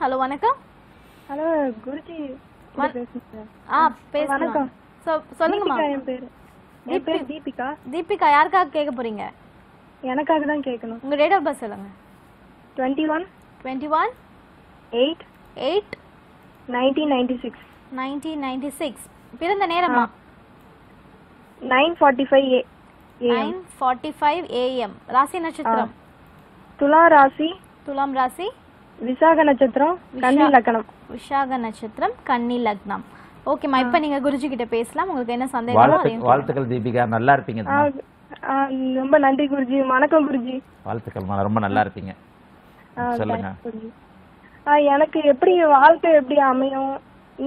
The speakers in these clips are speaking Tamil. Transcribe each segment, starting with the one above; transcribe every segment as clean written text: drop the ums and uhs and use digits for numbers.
Hello, Anaka. Hello, Guruji. Vanakkam. So, Deepika. Deepika, yarka kekka poringa? Enakkaga dhaan kekkanum. Unga date of birth solunga. 21 8 1996. Pirandha neramma? 9:45 AM. Rasi Nachitram? Tulam Rasi. Vishaga Nachitram, Kanni Laknam. Kanni Laknam. Okay, my panninga Guruji kitta peslam. Ungalku enna sandegam? Vaalthukal Deepika, nalla irpinga. Romba nandri Guruji, vanakkam Guruji. Vaalthukal ma romba nalla irpinga. Solunga. எனக்கு எப்படி வாழ்க்கை எப்படி அமையும்?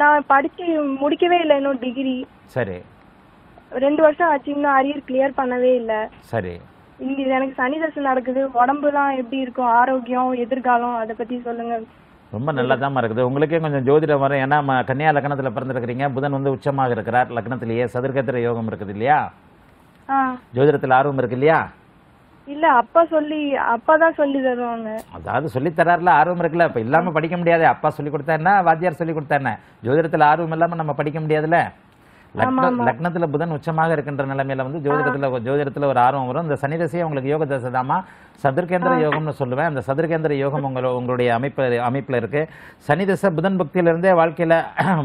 நான் படிச்சி முடிக்கவே இல்ல இன்னும் டிகிரி. சரி. 2 வருஷம் ஆச்சு இன்னும் அரியர் கிளியர் பண்ணவே இல்ல. சரி. இங்க எனக்கு சனி தசை நடக்குது. உடம்புலாம் எப்படி இருக்கும்? ஆரோக்கியம், எதிர்காலம் அத பத்தி சொல்லுங்க. ரொம்ப நல்லா தான் இருக்குது. உங்களுக்கே கொஞ்சம் ஜோதிடம் வர ஏன்னா கன்னியா லக்னத்துல பிறந்திருக்கீங்க. புதன் வந்து உச்சமாக இருக்கறார். லக்னத்திலேயே சதுர்க்கத்திர யோகம் இருக்குது இல்லையா? ஜோதிடத்துல ஆர்வம் இருக்கு இல்லையா? இல்ல அப்பா தான் சொல்லி தருவாங்க. அதாவது சொல்லி தரறல ஆர்வம் இருக்குல. அப்ப இல்லாம படிக்க முடியாது. அப்பா சொல்லி கொடுத்தானே, வாத்தியார் சொல்லி கொடுத்தானே. ஜோதிடத்துல ஆர்வம் இல்லாம நம்ம படிக்க முடியாதுல. லக்னத்துல புதன் உச்சமாக இருக்கின்ற நிலைமையில வந்து ஜோதிடத்துல ஒரு ஆர்வம் வரும். இந்த சனி தசை உங்களுக்கு யோக தசைதாமா. சதுர்க்கேந்திர யோகம்னு சொல்லுவேன். அந்த சதுர்க்கேந்திர யோகம் உங்களுடைய அமைப்புல இருக்கு. சனி தசை புதன் பக்தியில இருந்தே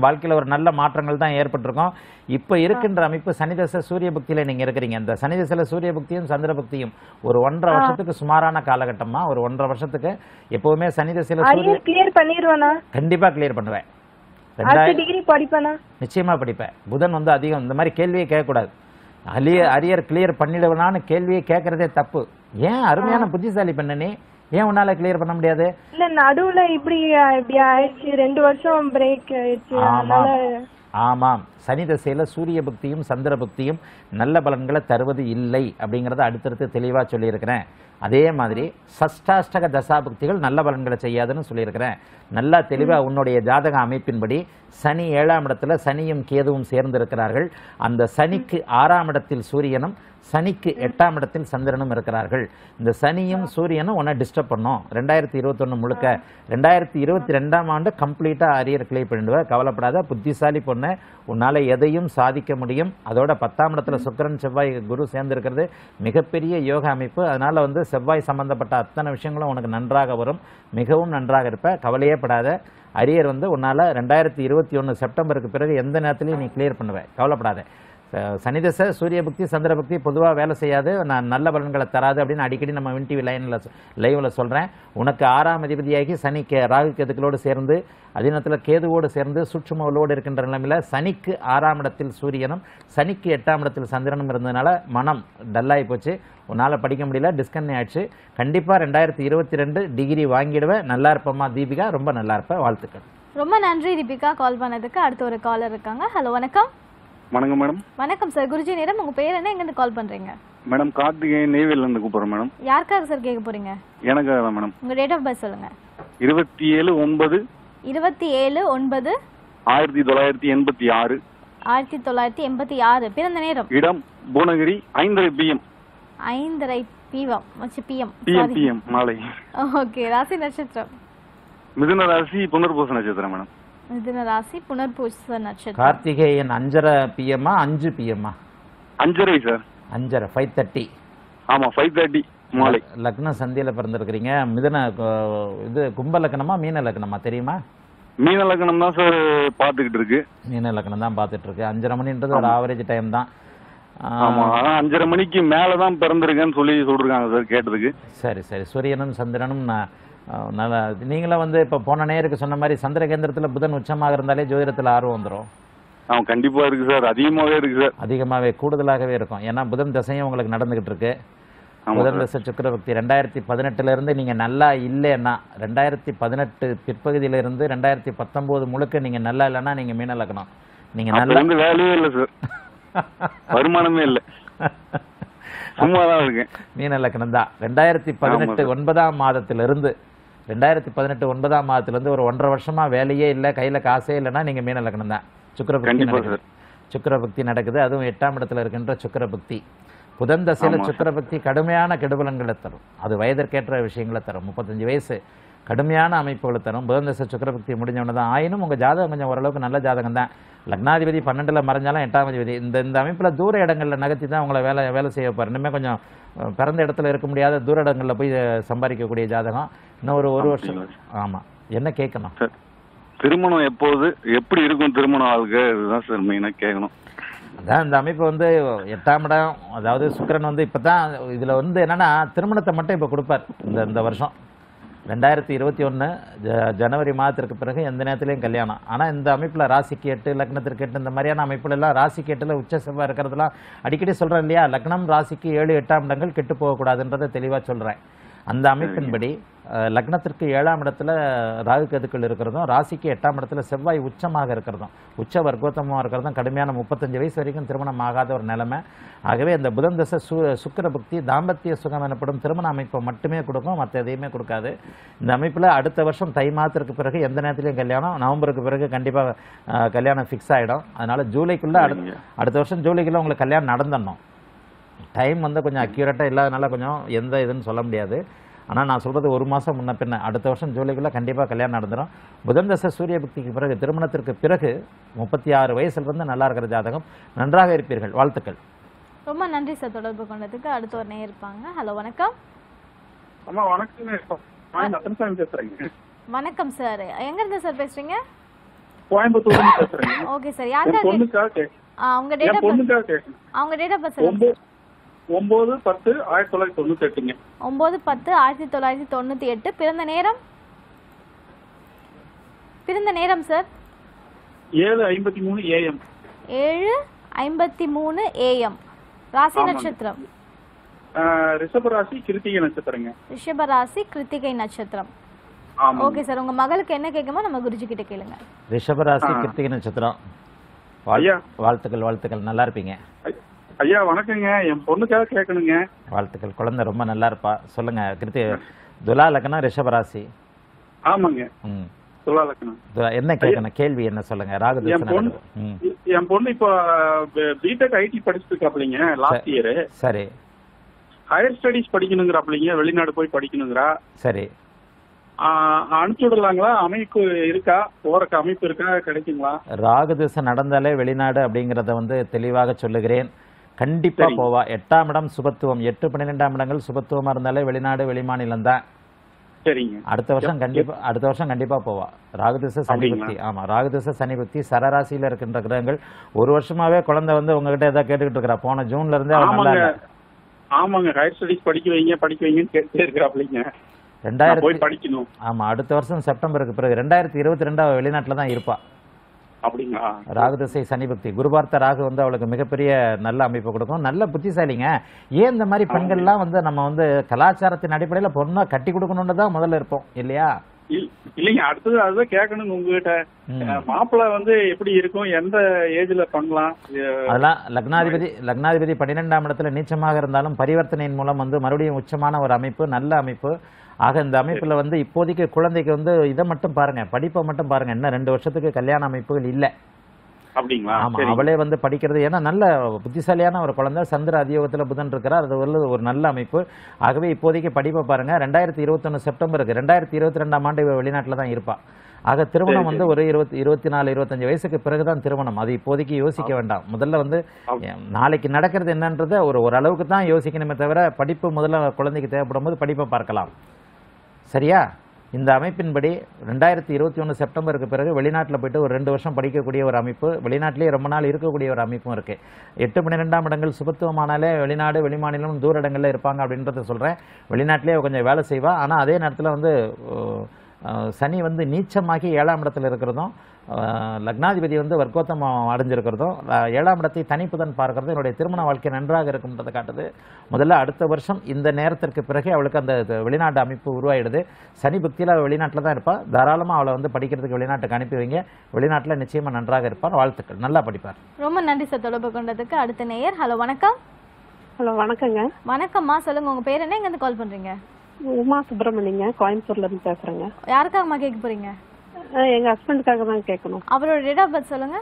வாழ்க்கையில ஒரு நல்ல மாற்றங்கள் தான் ஏற்பட்டிருக்கும். இப்ப இருக்கின்ற அமைப்பு சனி தசை சூரிய பக்தியில நீங்க இருக்கிறீங்க. இந்த சனி தசையில சூரிய பக்தியும் சந்திர பக்தியும் ஒரு 1.5 வருஷத்துக்கு சுமாரான காலகட்டமா. ஒரு 1.5 வருஷத்துக்கு எப்பவுமே சனி தசையில சூரிய கிளியர் பண்ணிடுவானா? கண்டிப்பா கிளியர் பண்ணுவேன். டிகிரி படிப்பனா? நிச்சயமா படிப்பேன். புதன் வந்து அதிகம் இந்த மாதிரி கேள்வியை கேட்கக்கூடாது. அரியர் கிளியர் பண்ணிடுவானான்னு கேள்வியை கேட்கறதே தப்பு. ஏன் அருமையான புத்திசாலி பண்ணனே, ஏன் உன்னால கிளியர் பண்ண முடியாது? இல்ல நடுவுல இப்படி ஆயிடுச்சு. 2 வருஷம் பிரேக் ஆயிடுச்சு. ஆமாம், சனி தசையில சூரிய பக்தியும் சந்திர பக்தியும் நல்ல பலன்களை தருவது இல்லை அப்படிங்கறத அடுத்தடுத்து தெளிவா சொல்லியிருக்கிறேன். அதே மாதிரி சஷ்டாஷ்டக தசாபக்திகள் நல்ல பலன்களை செய்யாதுன்னு சொல்லியிருக்கிறேன். நல்லா தெளிவா உன்னுடைய ஜாதக அமைப்பின்படி சனி 7ஆம் இடத்துல சனியும் கேதுவும் சேர்ந்திருக்கிறார்கள். அந்த சனிக்கு 6ஆம் இடத்தில் சூரியனும் சனிக்கு 8ஆம் இடத்தில் சந்திரனும் இருக்கிறார்கள். இந்த சனியும் சூரியனும் உன்னை டிஸ்டர்ப் பண்ணும். 2021 முழுக்க 2022ஆம் ஆண்டு கம்ப்ளீட்டா அரியர் கிளை பண்ணிடுவ. கவலைப்படாத, புத்திசாலி பொண்ணு. உன்னால எதையும் சாதிக்க முடியும். அதோட 10ஆம் இடத்துல சுக்கிரன் செவ்வாய் குரு சேர்ந்திருக்கிறது மிகப்பெரிய யோக அமைப்பு. அதனால வந்து செவ்வாய் சம்பந்தப்பட்ட அத்தனை விஷயங்களும் உனக்கு நன்றாக வரும். மிகவும் நன்றாக இருப்ப. கவலையே படாத. அரியர் வந்து உன்னால 2021 செப்டம்பருக்கு பிறகு எந்த நேரத்திலையும் நீ கிளியர் பண்ணுவ. கவலைப்படாத. சனி தசை சூரிய பக்தி சந்திர பக்தி பொதுவாக வேலை செய்யாது, நான் நல்ல பலன்களை தராது அப்படின்னு அடிக்கடி நம்ம வின் டிவி லைவ்ல சொல்கிறேன். உனக்கு 6ஆம் அதிபதியாகி சனி ராகு கேதுக்களோடு சேர்ந்து அதே நேரத்தில் கேதுவோடு சேர்ந்து சூட்சுமோடு இருக்கின்ற நிலைமையில் சனிக்கு 6ஆம் இடத்தில் சூரியனும் சனிக்கு 8ஆம் இடத்தில் சந்திரனும் இருந்ததுனால மனம் டல்லாகி போச்சு. உன்னால் படிக்க முடியல, டிஸ்கன் ஆயிடுச்சு. கண்டிப்பாக 2022 டிகிரி வாங்கிடுவேன். நல்லா இருப்பம்மா தீபிகா, ரொம்ப நல்லா இருப்பேன். வாழ்த்துக்கள். ரொம்ப நன்றி தீபிகா கால் பண்ணதுக்கு. அடுத்த ஒரு காலர் இருக்காங்க. ஹலோ, வணக்கம். வணக்கம் மேடம். வணக்கம் சார். குருஜி நேரம் உங்க பேர் என்ன, எங்க இருந்து கால் பண்றீங்க? மேடம் கார்த்திகேயன், நெய்வேலில இருந்து கூப்பிடுறேன் மேடம். யார்காக சார் கேக்க போறீங்க? எனக்காக தான் மேடம். உங்க டேட் ஆஃப் பர்த் சொல்லுங்க. 27/9 1986. 1986. பிறந்த நேரம்? இடம் புவனகிரி, 5:30 PM மாலை. ஓகே. ராசி நட்சத்திரம்? மிதுன ராசி, புனர்பூச நட்சத்திரம் மேடம். மிதுன ராசி, புனர்பூச நட்சத்திரம். Karthikeyan 5:30 PM 5 PM 5:30 sir. 5:30. ஆமா, 5:30 மாலை. லக்ன சந்தியில பிறந்திருக்கீங்க. மிதுன இது கும்ப லக்னமா மீன லக்னமா தெரியுமா? மீன லக்னம் தான் சார் பாத்துக்கிட்டு இருக்கு. மீன லக்னம் தான் பாத்துட்டு இருக்கு. 5:30 மணின்றது ஒரு ஆவரேஜ் டைம் தான். ஆமா, 5:30 மணிக்கு மேல தான் பிறந்திருக்கேன்னு சொல்லி சொல்றாங்க சார் கேட்டதுக்கு. சரி சரி. சூரியனும் சந்திரனும் நல்லா நீங்களும் வந்து இப்போ போன நேருக்கு சொன்ன மாதிரி சந்திர கேந்திரத்தில் புதன் உச்சமாக இருந்தாலே ஜோதிடத்தில் ஆர்வம் வந்துடும். ஆமாம், கண்டிப்பாக இருக்குது சார். அதிகமாகவே இருக்குது சார். அதிகமாகவே கூடுதலாகவே இருக்கும். ஏன்னா புதன் தசையும் உங்களுக்கு நடந்துகிட்டு இருக்கு. புதன் தசை சுக்கிரபக்தி 2018லேருந்து நீங்கள் நல்லா இல்லைன்னா 2018 பிற்பகுதியிலிருந்து 2019 முழுக்க நீங்கள் நல்லா இல்லைன்னா நீங்கள் மீன லக்னம். நீங்கள் நல்லா இருந்து வேலையே இல்லை சார், வருமானமே இல்லை, சும்மாதான் இருக்கேன். மீன லக்னம் தான் 2018 9ஆம் மாதத்திலிருந்து ஒரு 1.5 வருஷமா வேலையே இல்லை, கையில காசே இல்லைன்னா நீங்க மீன லக்னம் தான். சுக்கிரபக்தி நடக்குது. அதுவும் 8ஆம் இடத்துல இருக்கின்ற சுக்கிரபக்தி. புதன் தசையில சுக்கிரபக்தி கடுமையான கெடுபலன்களை தரும். அது வயதிற்கேற்ற விஷயங்களை தரும். 35 வயசு கடுமையான அமைப்புகளை தரும். புதன் தசை சுக்கிரபக்தி முடிஞ்சவன தான். ஆயினும் உங்கள் ஜாதகம் கொஞ்சம் ஓரளவுக்கு நல்ல ஜாதகம் தான். லக்னாதிபதி 12 மறைஞ்சாலும் 8ஆம் அதிபதி இந்த இந்த அமைப்பில் தூர இடங்களில் நகர்த்தி தான் உங்களை வேலை செய்ய வைப்பார். இன்னுமே கொஞ்சம் பிறந்த இடத்துல இருக்க முடியாத தூர இடங்களில் போய் சம்பாதிக்கக்கூடிய ஜாதகம். இன்னும் ஒரு வருஷம். ஆமாம், என்ன கேட்கணும்? திருமணம் எப்போது எப்படி இருக்கும்? திருமணம் ஆளுக்கு இதுதான் சார் மெயினாக கேட்கணும். அதான் இந்த அமைப்பு 8ஆம் இடம், அதாவது சுக்கிரன் இப்போ தான் இதில் என்னென்னா திருமணத்தை மட்டும் இப்போ கொடுப்பார். இந்த வருஷம் 2021 ஜனவரி மாதத்திற்கு பிறகு எந்த நேரத்துலையும் கல்யாணம். ஆனால் இந்த அமைப்பில் ராசிக்கு 8, லக்னத்திற்கு 8, இந்த மாதிரியான அமைப்புலாம் ராசிக்கு 8ல் உச்ச செவ்வாய் இருக்கிறதுலாம் அடிக்கடி சொல்கிறேன் இல்லையா? லக்னம் ராசிக்கு 7, 8ஆம் இடங்கள் கெட்டு போகக்கூடாதுன்றதை தெளிவாக சொல்கிறேன். அந்த அமைப்பின்படி லக்னத்திற்கு 7ஆம் இடத்துல ராகு கேதுக்கள் இருக்கிறதும், ராசிக்கு 8ஆம் இடத்துல செவ்வாய் உச்சமாக இருக்கிறதும், உச்ச வர்க்கோத்தமாக இருக்கிறதும் கடுமையான 35 வயசு வரைக்கும் திருமணம் ஆகாத ஒரு நிலைமை. ஆகவே இந்த புதன் தசை சுக்கிரபக்தி தாம்பத்திய சுகம் எனப்படும் திருமண அமைப்பை மட்டுமே கொடுக்கும், மற்ற எதையுமே கொடுக்காது. இந்த அமைப்பில் அடுத்த வருஷம் தை மாதத்திற்கு பிறகு எந்த நேரத்துலையும் கல்யாணம், நவம்பருக்கு பிறகு கண்டிப்பாக கல்யாணம் ஃபிக்ஸ் ஆகிடும். அதனால் ஜூலைக்குள்ளே அடுத்த வருஷம் ஜூலைக்குள்ளே உங்களுக்கு கல்யாணம் நடந்துடணும். டைம் கொஞ்சம் அக்யூரேட்டாக இல்லாதனால கொஞ்சம் எந்த இதுன்னு சொல்ல முடியாது. ஆனால் நான் சொல்கிறது ஒரு மாதம் முன்ன பின்ன அடுத்த வருஷம் ஜூலைக்குள்ளே கண்டிப்பாக கல்யாணம் நடந்துடும். புதன் தசை சூரிய பக்திக்கு பிறகு திருமணத்திற்கு பிறகு 36 வயசில் நல்லா இருக்கிற ஜாதகம். நன்றாக இருப்பீர்கள். வாழ்த்துக்கள். ரொம்ப நன்றி சார் தொடர்பு கொண்டதுக்கு. அடுத்த ஒரு நேரம் இருப்பாங்க. ஹலோ, வணக்கம். வணக்கம் சார், எங்கேருந்து சார் பேசுறீங்க? கோயம்புத்தூர். ஓகே சார், யாருக்காக? அவங்க டேட் ஆஃப் பர்த். 9/10/1998. 9/10/1998. பிறந்த நேரம் சார் 7:53 AM. 7:53 AM. ராசி நட்சத்திரம் ரிஷபராசி கிருத்திகை நட்சத்திரங்க. ரிஷபராசி கிருத்திகை நட்சத்திரம். ஓகே சார், உங்க மகளுக்கு என்ன கேட்குமோ நம்ம குருஜி கிட்ட கேளுங்க. ரிஷபராசி கிருத்திகை நட்சத்திரம். வாழ்த்துக்கள். வாழ்த்துக்கள், நல்லா இருப்பீங்க. ஐயா வணக்கங்க, என் பொண்ணுக்காக கேட்கணுங்க. வாழ்த்துக்கள், குழந்தை ரொம்ப நல்லா இருப்பா. சொல்லுங்க. கிருத்தி துலா லக்னம் ரிஷபராசி. ஆமாங்க, துலா லக்னம். என்ன கேட்கணும்? கேள்வி என்ன சொல்லுங்க. ராகு என் பொண்ணு இப்போ பிடெக் ஐடி படிச்சிருக்காப்லீங்க லாஸ்ட் இயர். சரி, ஹையர் ஸ்டடிஸ் படிக்கணுங்கிறாப்லீங்க, வெளிநாடு போய் படிக்கணுங்கிறா. சரி, அனுப்பிச்சுடலாங்களா? அமைப்பு இருக்கா? போறக்கு அமைப்பு இருக்கா? கிடைக்குங்களா? ராகு திசை நடந்தாலே வெளிநாடு அப்படிங்கிறத தெளிவாக சொல்லுகிறேன். கண்டிப்பா போவா. 8ஆம் இடம் சுபத்துவம், 8, 12ஆம் இடங்கள் சுபத்துவமா இருந்தாலே வெளிநாடு வெளிமாநிலம் தான். சரிங்க, அடுத்த வருஷம் கண்டிப்பா போவா. ராகு திசை சனி பக்தி. ஆமா, ராகு திசை சனி பக்தி சரராசியில இருக்கின்ற கிரகங்கள். ஒரு வருஷமாவே குழந்தை உங்ககிட்ட ஏதாவது கேட்டுக்கிட்டு இருக்கிறா. போன ஜூன்ல இருந்தே ஆமாங்க ஹையர் ஸ்டடிஸ் படிக்க வைங்கன்னு கேட்டுட்டே இருக்கிறாப்லீங்க. 2000 ஆமா, அடுத்த வருஷம் செப்டம்பருக்கு பிறகு 2022 வெளிநாட்டுல தான் இருப்பா. அப்படிங்களா? ராகு திசை சனி பக்தி. குருபார்த்த ராகு அவளுக்கு மிகப்பெரிய நல்ல அமைப்பு கொடுக்கும். நல்ல புத்திசாலிங்க. ஏன் இந்த மாதிரி பெண்கள்லாம் நம்ம கலாச்சாரத்தின் அடிப்படையில பொண்ணா கட்டி கொடுக்கணும்னு தான் முதல்ல இருப்போம் இல்லையா? இல்லைங்க, அடுத்தது அதுதான் கேட்கணும் உங்ககிட்ட. மாப்பிள்ளை எப்படி இருக்கும்? எந்த ஏஜ்ல பண்ணலாம்? அதெல்லாம் லக்னாதிபதி 12ஆம் இடத்துல நீச்சமாக இருந்தாலும் பரிவர்த்தனையின் மூலம் மறுபடியும் உச்சமான ஒரு அமைப்பு, நல்ல அமைப்பு. ஆக இந்த அமைப்புல இப்போதைக்கு குழந்தைக்கு இதை மட்டும் பாருங்க, படிப்பை மட்டும் பாருங்க. இன்னும் 2 வருஷத்துக்கு கல்யாண அமைப்புகள் இல்லை. அப்படிங்களா? ஆமா, அவளே படிக்கிறது. ஏன்னா நல்ல புத்திசாலியான ஒரு குழந்தை. சந்திர அதியோகத்துல புதன் இருக்கிறார். அது ஒரு நல்ல அமைப்பு. ஆகவே இப்போதைக்கு படிப்பை பாருங்க. 2021 செப்டம்பருக்கு 2022ஆம் ஆண்டு வெளிநாட்டுல தான் இருப்பா. ஆக திருமணம் ஒரு 24, 25 வயசுக்கு பிறகுதான் திருமணம். அது இப்போதைக்கு யோசிக்க வேண்டாம். முதல்ல நாளைக்கு நடக்கிறது என்னன்றத ஓரளவுக்கு தான் யோசிக்கணுமே தவிர படிப்பு முதல்ல குழந்தைக்கு தேவைப்படும் போது படிப்பை பார்க்கலாம். சரியா? இந்த அமைப்பின்படி 2021 செப்டம்பருக்கு பிறகு வெளிநாட்டில் போயிட்டு ஒரு 2 வருஷம் படிக்கக்கூடிய ஒரு அமைப்பு, வெளிநாட்டிலேயே ரொம்ப நாள் இருக்கக்கூடிய ஒரு அமைப்பும் இருக்குது. 8, 12ஆம் இடங்கள் சுபத்துவமானாலே வெளிநாடு வெளிமாநிலம் தூர இடங்களில் இருப்பாங்க அப்படின்றத சொல்கிறேன். வெளிநாட்டிலே கொஞ்சம் வேலை செய்வாள். ஆனால் அதே நேரத்தில் சனி நீச்சமாகி 7ஆம் இடத்துல இருக்கிறதும், லக்னாதிபதி வர்க்கோத்தம் அடைஞ்சிருக்கிறதும், 7ஆம் இடத்தை தனிப்புதன் பார்க்கறது என்னுடைய திருமண வாழ்க்கை நன்றாக இருக்கும்ன்றதை காட்டுது. முதல்ல அடுத்த வருஷம் இந்த நேரத்திற்கு பிறகு அவளுக்கு அந்த வெளிநாட்டு அமைப்பு உருவாயிடுது. சனி பக்தியில் அவள் வெளிநாட்டில் தான் இருப்பாள். தாராளமாக அவளை படிக்கிறதுக்கு வெளிநாட்டுக்கு அனுப்பி வைங்க. வெளிநாட்டில் நிச்சயமாக நன்றாக இருப்பார். வாழ்த்துக்கள், நல்லா படிப்பார். ரொம்ப நன்றி சார் தொடர்பு கொண்டதுக்கு. அடுத்த நேயர். ஹலோ, வணக்கம். ஹலோ, வணக்கங்க. வணக்கம்மா, சொல்லுங்க. உங்க பேர் என்ன? எங்க கால் பண்றீங்க? உமா சுப்பிரமணியங்க, கோயம்புத்தூர்ல இருந்து பேசுறேங்க. யாருக்காகமா கேட்க போறீங்க? எங்க ஹஸ்பண்டுக்காக தான் கேட்கணும். அவரோட டேட் ஆஃப் பர்த் சொல்லுங்க.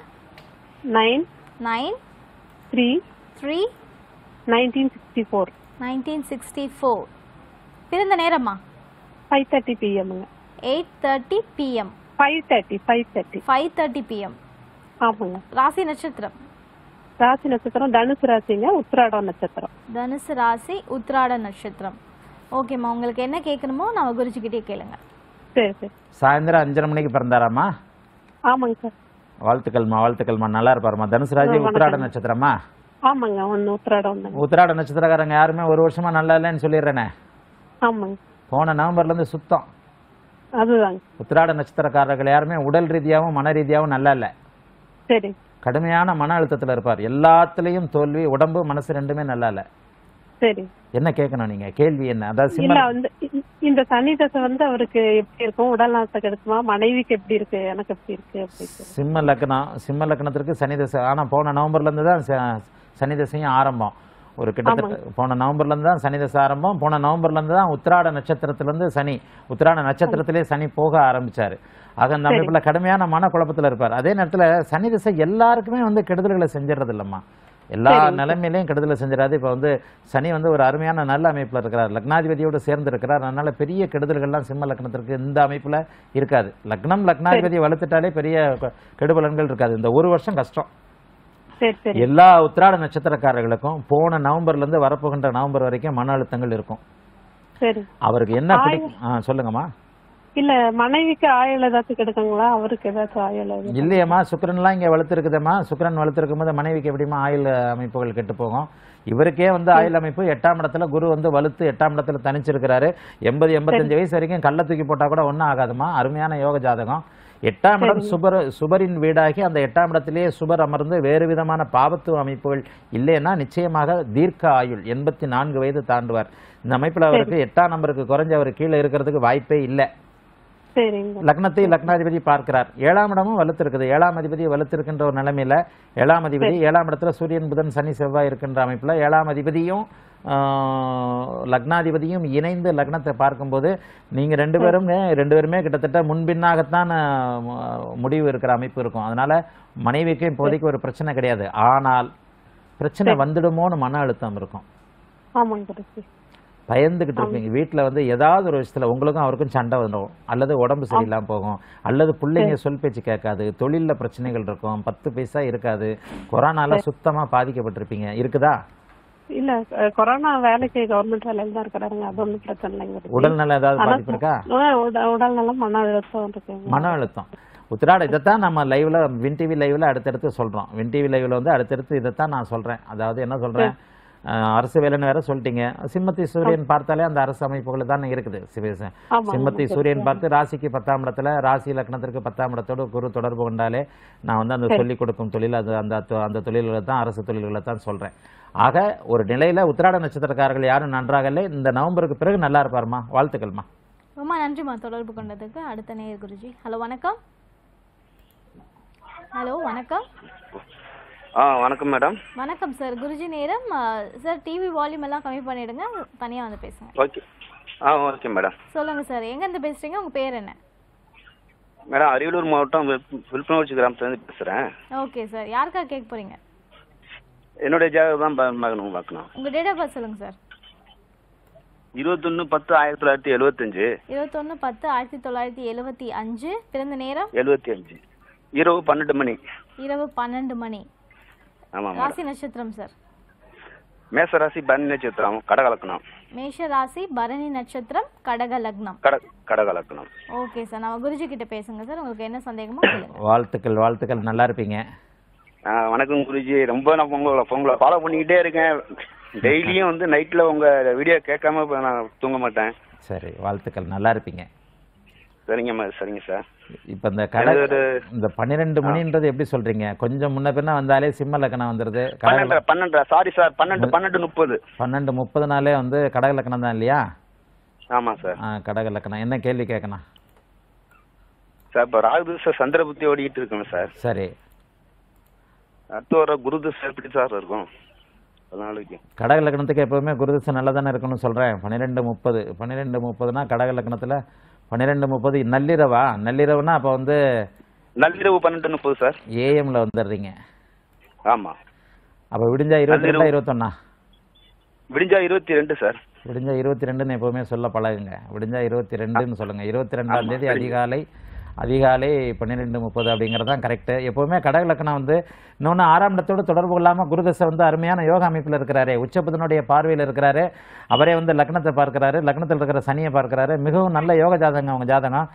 9/9/3/1964. 1964. பிறந்த நேரமா? 5:30 PM. 8:30 p.m. 5:30 p.m. ஆமாங்க. ராசி நட்சத்திரம்? ராசி நட்சத்திரம் தனுசு ராசிங்க, உத்திராட நட்சத்திரம். தனுசு ராசி உத்திராட நட்சத்திரம். ஓகேம்மா, உங்களுக்கு என்ன கேட்கணுமோ நான் குருஜி கிட்டே கேளுங்க. சரி சரி. சாயந்தரம் 5:30 மணிக்கு பிறந்தாராமா? ஆமாங்க சார். வாழ்த்துக்கள்மா, வாழ்த்துக்கள்மா. நல்லா இருப்பாருமா. தனுசு ராசி உத்திராட நட்சத்திரமா? ஆமாங்க, ஒன்னு உத்திராட ஒன்னு. உத்திராட நட்சத்திரக்காரங்க யாருமே ஒரு வருஷமா நல்லா இல்லைன்னு சொல்லிடுறேனே. ஆமாங்க. போன நவம்பர்ல இருந்து சுத்தம். அதுதான். உத்திராட நட்சத்திரக்காரர்கள் யாருமே உடல் ரீதியாகவும் மன ரீதியாகவும் நல்லா இல்லை. சரி. கடுமையான மன அழுத்தத்துல இருப்பார். எல்லாத்துலயும் தோல்வி, உடம்பு மனசு ரெண்டுமே நல்லா இல்லை. சரி. என்ன கேட்கணும் நீங்க? கேள்வி என்ன? அதாவது இந்த சனி தசை வந்து அவருக்கு எப்படி இருக்கும்? உடல் நலத்துக்கு எடுக்குமா? மனைவிக்கு எப்படி இருக்கு? எனக்கு எப்படி இருக்கு? சிம்ம லக்னம், சிம்ம லக்னத்திற்கு சனி தசை. ஆனா போன நவம்பர்ல இருந்து தான் சனி தசையும் ஆரம்பம். ஒரு கிட்டத்தட்ட போன நவம்பர்ல இருந்து தான் சனி தசை ஆரம்பம். போன நவம்பர்ல இருந்து தான் உத்திராட நட்சத்திரத்துல இருந்து சனி, உத்திராட நட்சத்திரத்திலேயே சனி போக ஆரம்பிச்சாரு. ஆக அந்த அமைப்புல கடுமையான மன குழப்பத்துல இருப்பார். அதே நேரத்துல சனி தசை எல்லாருக்குமே வந்து கெடுதல்களை செஞ்சிடறது இல்லம்மா. எல்லா நிலைமையிலையும் கெடுதலை செஞ்சிடாது. இப்போ வந்து சனி வந்து ஒரு அருமையான நல்ல அமைப்பில் இருக்கிறார், லக்னாதிபதியோடு சேர்ந்து இருக்கிறார். அதனால பெரிய கெடுதல்கள்லாம் சிம்ம லக்னத்திற்கு இந்த அமைப்பில் இருக்காது. லக்னம் லக்னாதிபதியை வளர்த்துட்டாலே பெரிய கெடுபலன்கள் இருக்காது. இந்த ஒரு வருஷம் கஷ்டம் எல்லா உத்திராட நட்சத்திரக்காரர்களுக்கும். போன நவம்பர்ல இருந்து வரப்போகின்ற நவம்பர் வரைக்கும் மன அழுத்தங்கள் இருக்கும். அவருக்கு என்ன பிடிக்கும் சொல்லுங்கம்மா. இல்ல மனைவிக்கு ஆயுள் ஏதாச்சும் கிடைக்குங்களா? அவருக்கு ஏதாச்சும் ஆயுள் இல்லையம்மா. சுக்கிரன்லாம் இங்க வளர்த்துருக்குதம்மா. சுக்கிரன் வளர்த்துருக்கும் போது மனைவிக்கு எப்படிமா ஆயுள் அமைப்புகள் கெட்டு போகும். இவருக்கே வந்து ஆயுள் அமைப்பு 8ஆம் இடத்துல குரு வந்து வலுத்து 8ஆம் இடத்துல தனிச்சிருக்கிறாரு. 80-85 வயசு வரைக்கும் கள்ள தூக்கி போட்டா கூட ஒன்னும் ஆகாதுமா. அருமையான யோக ஜாதகம். 8ஆம் இடம் சுபரின் வீடாகி அந்த 8ஆம் இடத்திலேயே சுபர் அமர்ந்து வேறு விதமான பாவத்துவ அமைப்புகள் இல்லைன்னா நிச்சயமாக தீர்க்க ஆயுள் 84 வயது தாண்டுவார். இந்த அமைப்புல அவருக்கு 8ஆம் நம்பருக்கு குறைஞ்ச அவர் கீழே இருக்கிறதுக்கு வாய்ப்பே இல்லை. லக்னத்தை லக்னாதிபதி பார்க்கிறார். 7ஆம் இடமும் வலுத்திருக்குது. 7ஆம் அதிபதி வலுத்திருக்கின்ற ஒரு நிலைமையில 7ஆம் அதிபதி 7ஆம் இடத்துல சூரியன் புதன் சனி செவ்வாய் இருக்கின்ற அமைப்புல 7ஆம் அதிபதியும் லக்னாதிபதியும் இணைந்து லக்னத்தை பார்க்கும்போது நீங்க ரெண்டு பேருமே கிட்டத்தட்ட முன்பின்னாகத்தான் முடிவு இருக்கிற அமைப்பு இருக்கும். அதனால மனைவிக்கு இப்போதைக்கு ஒரு பிரச்சனை கிடையாது. ஆனால் பிரச்சனை வந்துடுமோன்னு மன அழுத்தம் இருக்கும். பயந்துகிட்டு இருப்பீங்க. வீட்டில் வந்து ஏதாவது ஒரு விஷயத்தில் உங்களுக்கும் அவருக்கும் சண்டை வந்துடும், அல்லது உடம்பு சரியில்லாமல் போகும், அல்லது பிள்ளைங்க சொல் பேச்சு கேட்காது, தொழிலில் பிரச்சனைகள் இருக்கும், 10 பைசா இருக்காது. கொரோனால சுத்தமாக பாதிக்கப்பட்டிருப்பீங்க. இருக்குதா? இல்ல கொரோனா வேலைக்கு கவர்மெண்ட் வேலையில தான் இருக்கிறாங்க. அது ஒன்றும் பிரச்சனை இல்லைங்க. உடல்நலம் ஏதாவது பாதிப்பு இருக்கா? உடல்நலம் மன அழுத்தம் இருக்கு. மன அழுத்தம் உத்திராட இதைத்தான் நம்ம லைவ்ல வின் டிவி லைவ்ல அடுத்தடுத்து சொல்றோம். வின் டிவி லைவ்ல வந்து அடுத்தடுத்து இதைத்தான் நான் சொல்றேன். அதாவது என்ன சொல்றேன், அரசு வேலைன்னு வேற சொல்லிட்டீங்க. சிம்மத்தை சூரியன் பார்த்தாலே அந்த அரசு அமைப்புகள் தான் இருக்குது. சிம்மத்தை சூரியன் பார்த்து ராசிக்கு 10ஆம் இடத்துல ராசி லக்னத்திற்கு 10ஆம் இடத்தோடு குரு தொடர்பு கொண்டாலே நான் வந்து அந்த சொல்லிக் கொடுக்கும் தொழில் அது அந்த தொழில்களை தான், அரசு தொழில்களை தான் சொல்றேன். ஆக ஒரு நிலையில உத்திராட நட்சத்திரக்காரர்கள் யாரும் நன்றாக இல்லை. இந்த நவம்பருக்கு பிறகு நல்லா இருப்பாருமா. வாழ்த்துக்கள்மா. ரொம்ப நன்றிமா தொடர்பு கொண்டதுக்கு. அடுத்த நேயர் குருஜி. ஹலோ வணக்கம். ஹலோ வணக்கம். வணக்கம் மேடம். வணக்கம் சார். குருஜி நேரம் சார். டிவி வால்யூம் எல்லாம் கம்மி பண்ணிடுங்க, தனியா வந்து பேசுங்க. ஓகே. Okay madam. சொல்லுங்க சார், எங்க இருந்து பேசுறீங்க, உங்க பேர் என்ன? மேடம் அரியலூர் மாவட்டம் விழுப்புரம் கிராமத்துல இருந்து பேசுறேன். Okay sir. யாருக்கா கேட்க போறீங்க? என்னோட ஜாதகம் தான் மகனுக்கு பார்க்கணும். உங்க டேட் ஆஃப் பர்த் சொல்லுங்க சார். 21-10-1975. 21-10-1975. பிறந்த நேரம் 75. இரவு 12 மணி. இரவு 12 மணி. ராசி நட்சத்திரம் சார்? மேஷ ராசி பரணி நட்சத்திரம் கடக லக்னம். மேஷ ராசி பரணி நட்சத்திரம் கடக லக்னம். கடக லக்னம். Okay sir. நம்ம குருஜி கிட்ட பேசுங்க சார். உங்களுக்கு என்ன சந்தேகமோ கேளுங்க. வாழ்த்துக்கள் வாழ்த்துக்கள். நல்லா இருப்பீங்க. வணக்கம் குருஜி. ரொம்ப நான் உங்களை ஃபாலோ பண்ணிக்கிட்டே இருக்கேன். டெய்லியும் வந்து நைட்டில் உங்கள் வீடியோ கேட்காம நான் தூங்க மாட்டேன். சரி, வாழ்த்துக்கள். நல்லா இருப்பீங்க. சரிங்கம்மா. சரிங்க சார். இப்போ இந்த கடக இந்த 12 மணின்றது எப்படி சொல்றீங்க? கொஞ்சம் முன்ன பின்ன வந்தாலே சிம்ம லக்னம் வந்துருது. 12:30 வந்து கடக லக்னம் தான் இல்லையா? ஆமா சார். கடக லக்னம். என்ன கேள்வி கேட்கணும் சார்? இப்போ ராகு சார் சந்திர புத்தி ஓடிக்கிட்டு இருக்குங்க சார். சரி. அடுத்து வர குரு திசை எப்படி சார் இருக்கும்? கடக லக்னத்துக்கு எப்பவுமே குரு திசை நல்லா தானே இருக்கணும்னு சொல்றேன். 12:30 கடக லக்னத்துல 12:30 நள்ளிரவா? நள்ளிரவுனா அப்போ வந்து நள்ளிரவு 12:30 சார். ஏஎம்ல வந்துடுறீங்க. ஆமாம். அப்போ விடிஞ்சா 22-21? விடிஞ்சா 22 சார். விடிஞ்சா 22ன்னு எப்போவுமே சொல்ல பழகுங்க. விடிஞ்சா 22ன்னு சொல்லுங்கள். 22ஆம் தேதி அதிகாலை 12:30 அப்படிங்கிறது தான் கரெக்டு. எப்போவுமே கடக லக்னம் வந்து இன்னொன்று 6ஆம் இடத்தோடு தொடர்பு இல்லாமல் குருதசை வந்து அருமையான யோகா அமைப்பில் இருக்கிறாரு, உச்சபுதனுடைய பார்வையில் இருக்கிறாரு, அவரே வந்து லக்னத்தை பார்க்குறாரு, லக்னத்தில் இருக்கிற சனியை பார்க்குறாரு. மிகவும் நல்ல யோக ஜாதகம் அவங்க ஜாதகம்.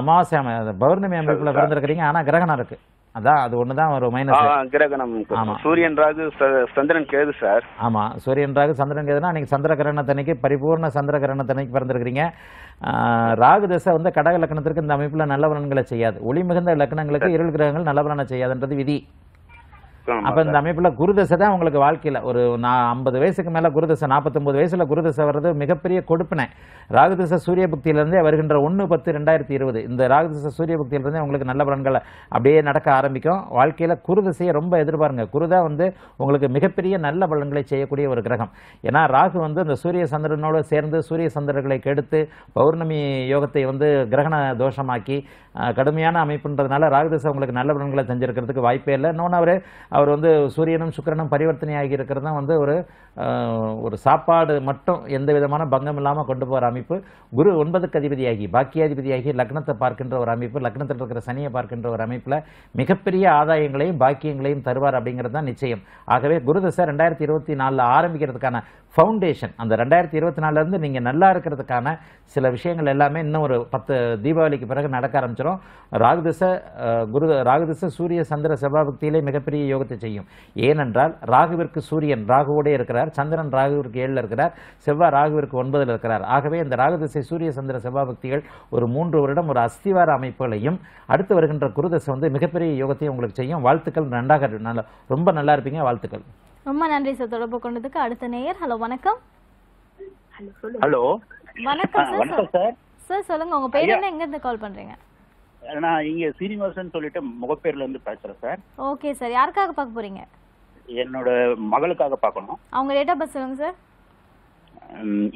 அமாவாசை பௌர்ணமி அமைப்பில் பிறந்திருக்கிறீங்க, ஆனால் கிரகணம் இருக்குது. அதான் அது ஒன்று தான் ஒரு மைனஸ் கிரகணம். ஆமாம், சூரியன் ராகு சந்திரன் கேது சார். ஆமாம், சூரியன் ராகு சந்திரன் கேதுனா அன்றைக்கி சந்திர கிரகணத்தன்னைக்கு பரிபூர்ண சந்திர கிரகணத்தன்னைக்கு பிறந்திருக்கிறீங்க. ராகு தசை வந்து கடக லக்னத்திற்கு இந்த அமைப்பில் நல்ல பலன்களை செய்யாது. ஒளி மிகுந்த லக்னங்களுக்கு இருள் கிரகங்கள் நல்ல பலனை செய்யாதுன்றது விதி. அப்போ இந்த அமைப்பில் குருதசை தான் உங்களுக்கு வாழ்க்கையில் ஒரு 50 வயசுக்கு மேலே குருதசை, 49 வயசில் குருதசை வர்றது மிகப்பெரிய கொடுப்பினை. ராகுதசை சூரிய பக்தியிலேருந்தே வருகின்ற 1/10/2020 இந்த ராகுதசை சூரிய பக்தியிலேருந்தே உங்களுக்கு நல்ல பலன்களை அப்படியே நடக்க ஆரம்பிக்கும். வாழ்க்கையில் குருதசையை ரொம்ப எதிர்பாருங்க. குருதா வந்து உங்களுக்கு மிகப்பெரிய நல்ல பலன்களை செய்யக்கூடிய ஒரு கிரகம். ஏன்னா ராகு வந்து இந்த சூரிய சந்திரனோடு சேர்ந்து சூரிய சந்திரர்களை கெடுத்து பௌர்ணமி யோகத்தை வந்து கிரகண தோஷமாக்கி கடுமையான அமைப்புன்றதுனால ராகுதசை உங்களுக்கு நல்ல பலன்களை செஞ்சுருக்கிறதுக்கு வாய்ப்பே இல்லை. இன்னொன்று அவர் வந்து சூரியனும் சுக்கிரனும் பரிவர்த்தனையாகி இருக்கிறது தான் வந்து ஒரு சாப்பாடு மட்டும் எந்த விதமான பங்கம் இல்லாமல் கொண்டு போகிற அமைப்பு. குரு 9க்கு அதிபதியாகி பாக்கியாதிபதியாகி லக்னத்தை பார்க்கின்ற ஒரு அமைப்பு, லக்னத்தில் இருக்கிற சனியை பார்க்கின்ற ஒரு அமைப்பில் மிகப்பெரிய ஆதாயங்களையும் பாக்கியங்களையும் தருவார் அப்படிங்கிறது தான் நிச்சயம். ஆகவே குருதசை 2024 ஆரம்பிக்கிறதுக்கான ஃபவுண்டேஷன் அந்த 2024 நீங்கள் நல்லா இருக்கிறதுக்கான சில விஷயங்கள் எல்லாமே இன்னும் ஒரு 10 தீபாவளிக்கு பிறகு நடக்க ஆரம்பிச்சிடும். ராகுதசை சூரிய சந்திர செவ்வாபக்தியிலே மிகப்பெரிய யோகத்தை செய்யும். ஏனென்றால் ராகுவிற்கு சூரியன் ராகுவோடே இருக்கிறார், சந்திரன் ராகுவிற்கு 7ல் இருக்கிறார், செவ்வாய் ராகுவிற்கு 9ல் இருக்கிறார். ஆகவே இந்த ராகுதசை சூரிய சந்திர செவ்வாபக்திகள் ஒரு 3 வருடம் ஒரு அஸ்திவார அமைப்புகளையும் அடுத்து வருகின்ற குருதசை வந்து மிகப்பெரிய யோகத்தையும் உங்களுக்கு செய்யும். வாழ்த்துக்கள். ரொம்ப நல்லா இருப்பீங்க. வாழ்த்துக்கள். ரொம்ப நன்றி சார் தொடர்பு கொண்டதுக்கு. அடுத்த நேயர். ஹலோ வணக்கம். ஹலோ வணக்கம் சார். சார் சொல்லுங்க, உங்க பேர் என்ன, எங்க இருந்து கால் பண்றீங்க? நான் இங்க சீனிவாசன் சொல்லிட்டு முகப்பேர்ல இருந்து பேசுறேன் சார். ஓகே சார், யாருக்காக பார்க்க போறீங்க? என்னோட மகளுக்காக பார்க்கணும். அவங்க டேட் ஆஃப் பர்த் சொல்லுங்க சார்.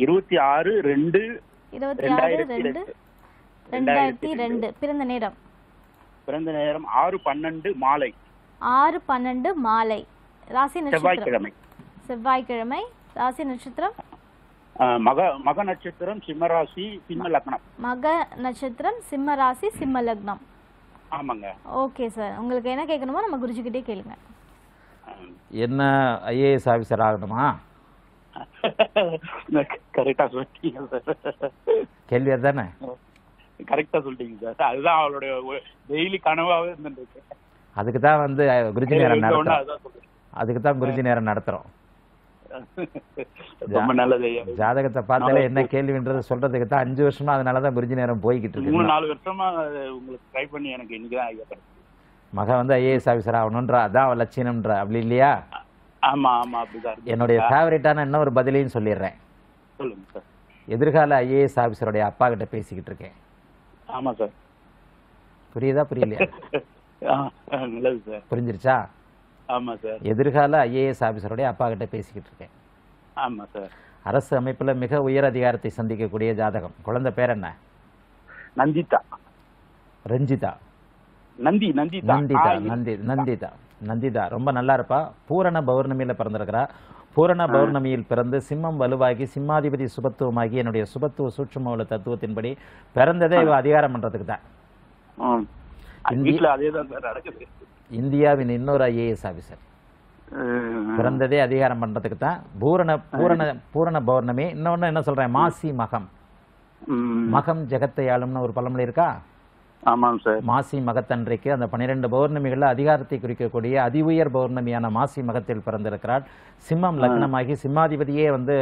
26/2/2002. பிறந்த நேரம் 6:12 மாலை. ராசி நட்சத்திரம் செவ்வாய்க்கிழமை. ராசி நட்சத்திரம் மக நட்சத்திரம் சிம்ம ராசி சிம்ம லக்னம். மக நட்சத்திரம் சிம்ம ராசி சிம்ம லக்னம். ஆமாங்க. ஓகே சார், உங்களுக்கு என்ன கேட்கணுமோ நம்ம குருஜி கிட்டே கேளுங்க. என்ன ஐஏஎஸ் ஆஃபீஸர் ஆகணுமா? கரெக்டா சொல்லிட்டீங்க சார். கேள்வி அதானே. கரெக்டா சொல்லிட்டீங்க சார். அதுதான் அவளுடைய டெய்லி கனவாவே இருந்துருக்கு. அதுக்கு தான் வந்து குருஜி நேரம் நடத்துறோம். ஜாதகத்தை பார்த்தாலே என்ன கேள்வின்றது சொல்றதுக்கு தான் 5 வருஷமா அதனாலதான் குருஜி நேரம் போய்கிட்டு இருக்கு. மகன் வந்து ஐஏஎஸ் ஆஃபீஸர் ஆகணும்ன்ற அதான் லட்சியம்ன்ற அப்படி இல்லையா? என்னுடைய ஃபேவரட்டான என்ன ஒரு பதிலையும் சொல்லிடுறேன். எதிர்கால ஐஏஎஸ் ஆஃபீஸருடைய அப்பா கிட்ட பேசிக்கிட்டு இருக்கேன். ஆமா சார். புரியுதா? புரியலையா? புரிஞ்சிருச்சா? எதிர்கால ஐஏஎஸ் ஆபிசருடைய அப்பா கிட்ட பேசிக்கிட்டு இருக்கேன். அரசு அமைப்புல மிக உயர் அதிகாரத்தை சந்திக்கக்கூடிய ஜாதகம். குழந்தை பேர் என்ன? நந்திதா. ரஞ்சிதா. நந்திதா ரொம்ப நல்லா இருப்பா. பூரண பௌர்ணமியில பிறந்திருக்கிறா. பூரண பௌர்ணமியில் பிறந்து சிம்மம் வலுவாகி சிம்மாதிபதி சுபத்துவமாகி என்னுடைய சுபத்துவ சூட்சும உள்ள தத்துவத்தின்படி பிறந்ததே இவ அதிகாரம் பண்றதுக்கு தான். இந்தியாவின் இன்னொரு ஐஏஎஸ் ஆஃபீஸர் பிறந்ததே அதிகாரம் பண்றதுக்கு தான். பூரண பௌர்ணமி. இன்னொன்னு என்ன சொல்றேன், மாசி மகம். மகம் ஜெகத்தை ஆளும்னு ஒரு பழமொழி இருக்கா? மாசி மகத்தன்றைக்கு அந்த 12 பௌர்ணமிகள்ல அதிகாரத்தை குறிக்கக்கூடிய அதி உயர் பௌர்ணமியான மாசி மகத்தில் பிறந்திருக்கிறாள். சிம்மம் லக்னமாகி சிம்மாதிபதியே வந்து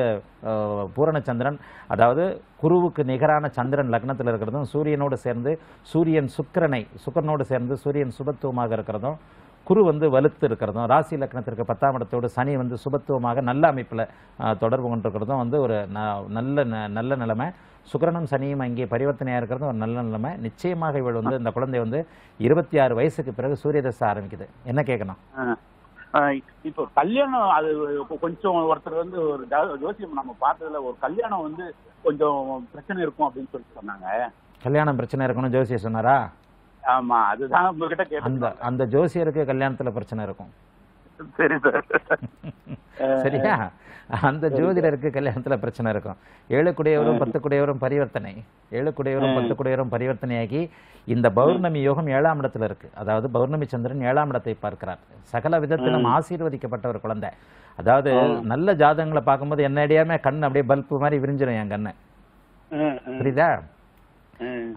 பூரணச்சந்திரன், அதாவது குருவுக்கு நிகரான சந்திரன் லக்னத்தில் இருக்கிறதும் சூரியனோடு சேர்ந்து சூரியன் சுக்கரனோடு சேர்ந்து சூரியன் சுபத்துவமாக இருக்கிறதும் குரு வந்து வலுத்து இருக்கிறதும் ராசி லக்னத்திற்கு 10ஆம் இடத்தோடு சனி வந்து சுபத்துவமாக நல்ல அமைப்பில் தொடர்பு கொண்டிருக்கிறதும் வந்து ஒரு நல்ல நிலைமை. சுக்கிரனும் சனியும் அங்கே பரிவர்த்தனையாக இருக்கிறதும் ஒரு நல்ல நிலைமை. நிச்சயமாக இவள் வந்து இந்த குழந்தை வந்து 26 வயசுக்கு பிறகு சூரிய தசை ஆரம்பிக்குது. என்ன கேட்கணும்? இப்போ கல்யாணம் அது கொஞ்சம் ஒருத்தர் வந்து ஒரு ஜோசியம் நம்ம பார்த்ததுல ஒரு கல்யாணம் வந்து கொஞ்சம் பிரச்சனை இருக்கும் அப்படின்னு சொல்லிட்டு சொன்னாங்க. கல்யாணம் பிரச்சனை இருக்கணும் ஜோசியம் சொன்னாரா? ஆமா, அதுதான் உங்ககிட்ட கேட்டேன். அந்த ஜோசியருக்கு கல்யாணத்துல பிரச்சனை இருக்கும். சரி சார். சரியா, அந்த ஜோதிடருக்கு கல்யாணத்துல பிரச்சனை இருக்கும். ஏழு குடையவரும் பத்து குடையவரும் பரிவர்த்தனை, ஏழு குடையவரும் பத்து குடையவரும் பரிவர்த்தனையாகி இந்த பௌர்ணமி யோகம் 7ஆம் இடத்துல இருக்கு. அதாவது பௌர்ணமி சந்திரன் 7ஆம் இடத்தை பார்க்கிறார். சகல விதத்திலும் ஆசீர்வதிக்கப்பட்ட ஒரு குழந்தை. அதாவது நல்ல ஜாதகங்களை பார்க்கும்போது என்ன அடியாம கண் அப்படியே பல்பு மாதிரி விரிஞ்சிடும் என் கண்ணு, புரியுதா?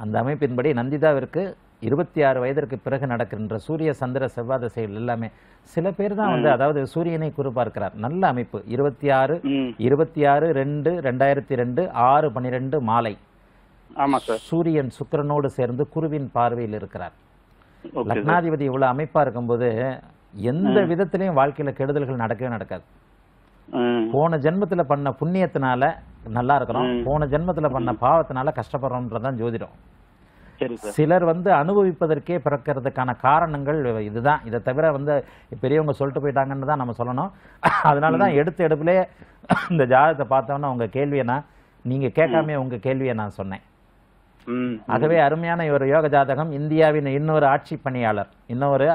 அந்த அமைப்பின்படி நந்திதாவிற்கு 26 வயதிற்கு பிறகு நடக்கின்ற சூரிய சந்திர செவ்வாய் திசைகள் எல்லாமே சில பேர் தான் வந்து அதாவது சூரியனை குறிப்பார்க்கிறார். நல்ல அமைப்பு 26/2/2002 6:12 மாலை. ஆமா சார், சூரியன் சுக்கிரனோடு சேர்ந்து குருவின் பார்வையில் இருக்கிறார். லக்னாதிபதி இவ்வளவு அமைப்பா இருக்கும்போது எந்த விதத்திலையும் வாழ்க்கையில கெடுதல்கள் நடக்கவே நடக்காது. போன ஜென்மத்துல பண்ண புண்ணியத்தினால நல்லா இருக்கிறோம், போன ஜென்மத்துல பண்ண பாவத்தினால கஷ்டப்படுறோம்ன்றதான் ஜோதிடம். சிலர் வந்து அனுபவிப்பதற்கே பிறக்கிறதுக்கான காரணங்கள் இதுதான். இதை தவிர வந்து பெரியவங்க சொல்லிட்டு போயிட்டாங்கன்னு தான் நம்ம சொல்லணும். அதனால தான் எடுத்து எடுப்புலே இந்த ஜாதகத்தை பார்த்தோன்னா உங்க கேள்வியை நான், நீங்க கேட்காமே உங்க கேள்வியை நான் சொன்னேன். ஆகவே அருமையான ஒரு யோக ஜாதகம். இந்தியாவின் இன்னொரு ஆட்சி பணியாளர், இன்னொரு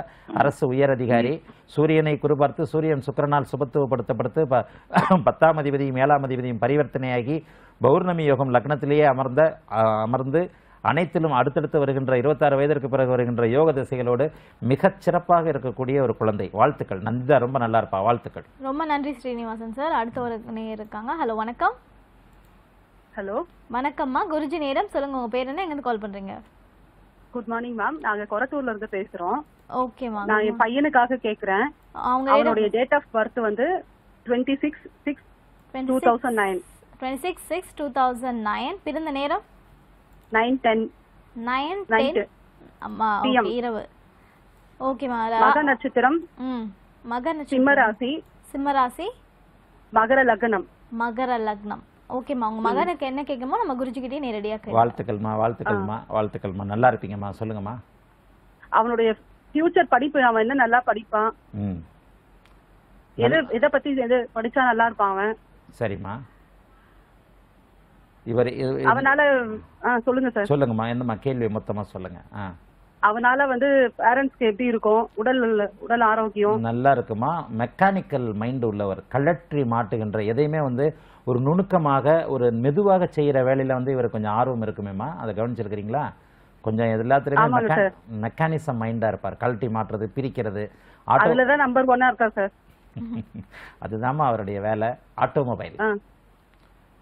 அரசு உயர் அதிகாரி சூரியனை குறிபார்த்து சூரியன் சுக்கிரனால் சுபத்துவப்படுத்தப்படுத்து 10ஆம் அதிபதியும் 7ஆம் அதிபதியும் பரிவர்த்தனையாகி பௌர்ணமி யோகம் லக்னத்திலேயே அமர்ந்து அனைத்திலும் அடுத்தடுத்து வருகின்ற 26 வயதிற்கு பிறகு வருகின்ற யோக திசைகளோடு மிகச் சிறப்பாக இருக்கக்கூடிய ஒரு குழந்தை. வாழ்த்துக்கள் நந்திதா, ரொம்ப நல்லா இருப்பா. வாழ்த்துக்கள், ரொம்ப நன்றி ஸ்ரீனிவாசன் சார். அடுத்த ஒரு நேயர் இருக்காங்க. ஹலோ வணக்கம். ஹலோ வணக்கம்மா, குருஜி நேரம் சொல்லுங்க. உங்க பேர் என்ன, எங்கிருந்து கால் பண்றீங்க? குட் மார்னிங் மேம், நாங்க கொரத்தூர்ல இருந்து பேசுறோம். ஓகே மேம், நான் என் பையனுக்காக கேக்குறேன். அவங்களுடைய டேட் ஆஃப் பர்த் வந்து 26/6/2009. 26/6/2009. பிறந்த நேரம் 9:10 அம்மா இரவு. ஓகே மா, மக நட்சத்திரம், மக நட்சத்திரம், சிம்மராசி, சிம்மராசி, மகர லக்னம், மகர லக்னம். ஓகேமா, உங்க மகனுக்கு என்ன கேக்குமோ நம்ம குருஜி கிட்டே நேரடியா கேளுங்க. வாழ்த்துக்கள்மா, வாழ்த்துக்கள்மா, வாழ்த்துக்கள்மா, நல்லா இருப்பீங்கம்மா. சொல்லுங்கம்மா. அவனுடைய ஃபியூச்சர் படிப்பு, அவன் என்ன நல்லா படிப்பான், எது இத பத்தி எது படிச்சா நல்லா இருப்பான் அவன். சரிம்மா, இவர் அவனால சொல்லுங்க சார். சொல்லுங்கம்மா, என்னம்மா கேள்வி, மொத்தமா சொல்லுங்க. அவனால வந்து பேரண்ட்ஸ்க்கு எப்படி இருக்கும் உடல் ஆரோக்கியம்? நல்லா இருக்குமா. மெக்கானிக்கல் மைண்ட் உள்ளவர், கலற்றி மாட்டுகின்ற எதையுமே வந்து ஒரு நுணுக்கமாக ஒரு மெதுவாக செய்யற வேலையில வந்து இவர் கொஞ்சம் ஆர்வம் இருக்குமேம்மா. அதை கவனிச்சிருக்கிறீங்களா? கொஞ்சம் எல்லாத்துலயுமே மெக்கானிசம் மைண்டா இருப்பார். கலட்டி மாட்டுறது, பிரிக்கிறது, அதுலதான் நம்பர் 1ஆ இருக்கார் சார். அதுதான்மா அவருடைய வேலை. ஆட்டோமொபைல்,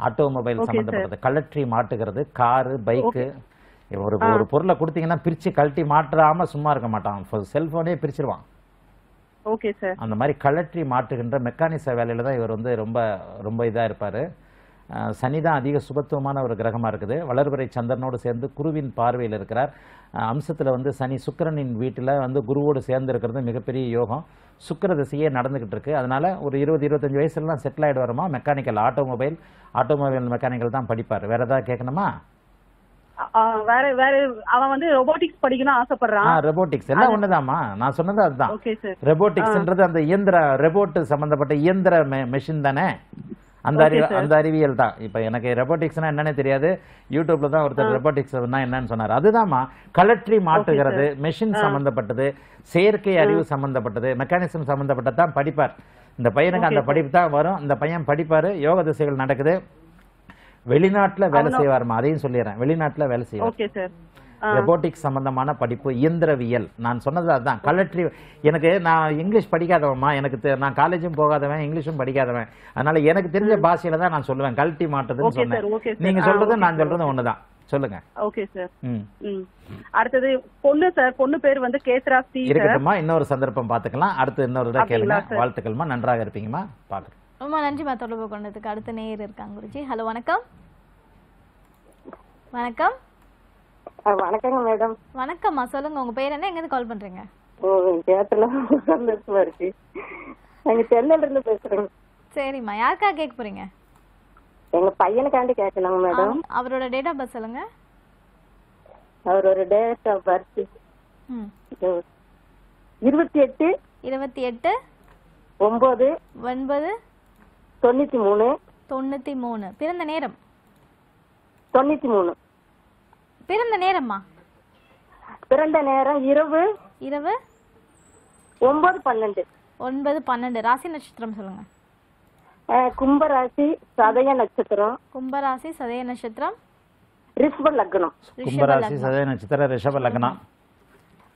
ஆட்டோமொபைல் சம்பந்தப்பட்டது, கலற்றி மாட்டுகிறது, காரு, பைக்கு. ஒரு ஒரு பொருளை கொடுத்தீங்கன்னா பிரிச்சு கலட்டி மாற்றாம சும்மா இருக்க மாட்டான், செல்போனே பிரிச்சிருவான். Okay sir. அந்த மாதிரி கலற்றி மாற்றுகின்ற மெக்கானிச வேலையில தான் இவர் வந்து ரொம்ப ரொம்ப இதாக இருப்பார். சனிதான் அதிக சுபத்துவமான ஒரு கிரகமாக இருக்குது. வளர்பிறை சந்திரனோடு சேர்ந்து குருவின் பார்வையில் இருக்கிறார். அம்சத்தில் வந்து சனி சுக்கிரனின் வீட்டில் வந்து குருவோடு சேர்ந்து இருக்கிறது மிகப்பெரிய யோகம். சுக்கிர திசையே நடந்துகிட்டு இருக்கு. அதனால ஒரு 20-25 வயசுலாம் செட்டில் ஆகிட்டு வருமா. மெக்கானிக்கல், ஆட்டோமொபைல், ஆட்டோமொபைல் மெக்கானிக்கல் தான் படிப்பார். வேற ஏதாவது கேட்கணுமா? வேற வேற அவன் வந்து ரோபோட்டிக்ஸ் படிக்கணும் ஆசைப்படுறான். ரோபோட்டிக்ஸ் எல்லாம் ஒண்ணுதாம்மா, நான் சொன்னது அதுதான். ரோபோட்டிக்ஸ்ன்றது அந்த இயந்திர, ரோபோட் சம்பந்தப்பட்ட இயந்திர மெஷின் தானே, அந்த அறிவியல் தான். இப்ப எனக்கு ரோபோட்டிக்ஸ்னா என்னன்னே தெரியாது, யூடியூப்ல தான் ஒருத்தர் ரோபோட்டிக்ஸ் என்னன்னு சொன்னார். அதுதான்மா, கலெக்டரி மாற்றுகிறது, மெஷின் சம்பந்தப்பட்டது, செயற்கை அறிவு சம்பந்தப்பட்டது, மெக்கானிசம் சம்பந்தப்பட்டதான் படிப்பார் இந்த பையனுக்கு. அந்த படிப்பு தான் வரும். இந்த பையன் படிப்பாரு. யோக திசைகள் நடக்குது. வெளிநாட்டுல வேலை செய்வாருமா, அதையும் சொல்லிடுறேன். வெளிநாட்டுல வேலை செய்வார். ரொபோட்டிக்ஸ் சம்பந்தமான படிப்பு, இயந்திரவியல். நான் சொன்னது அதுதான். கலெக்டரி. எனக்கு, நான் இங்கிலீஷ் படிக்காதவன்மா, எனக்கு நான் காலேஜும் போகாதவன், இங்கிலீஷும் படிக்காதவன். அதனால எனக்கு தெரிஞ்ச பாஷையில தான் நான் சொல்லுவேன். கலட்டி மாட்டதுன்னு சொன்னேன். நீங்க சொல்றது நான் சொல்றது ஒண்ணுதான். சொல்லுங்க. Okay sir. அடுத்தது பொண்ணு சார். பொண்ணு பேர் வந்து கேசராசி. இருக்கட்டும்மா, இன்னொரு சந்தர்ப்பம் பாத்துக்கலாம். அடுத்து இன்னொரு தான் கேளுங்க. வாழ்த்துக்கள்மா, நன்றாக இருப்பீங்கம்மா. பாக்குறேன். ரொம்ப நன்றி மா தொடர்பு கொண்டதுக்கு. அடுத்த நேயர் இருக்காங்க குருஜி. ஹலோ வணக்கம். வணக்கம். வணக்கங்க மேடம். வணக்கம்மா, சொல்லுங்க. உங்க பேர் என்ன, எங்கிருந்து கால் பண்றீங்க? ஓ, கேட்டலமார்ச்சி, நாங்க சென்னையில இருந்து பேசுறோம். சரிம்மா, யாருக்கா கேட்க போறீங்க? எங்க பையனுக்காண்டி கேட்கலாங்க மேடம். அவரோட டேட் ஆஃப் பர்த் சொல்லுங்க. அவரோட டேட் ஆஃப் பர்த் 28/9/93. பிறந்த நேரம் 93. பிறந்த நேரம்மா? பிறந்த நேரம் இரவு 9:12. 9, 12 ராசி நட்சத்திரம் சொல்லுங்க. கும்பராசி சதய நட்சத்திரம். கும்பராசி சதய நட்சத்திரம் ரிஷப லக்னம். கும்பராசி சதய நட்சத்திரம் ரிஷப லக்னம்.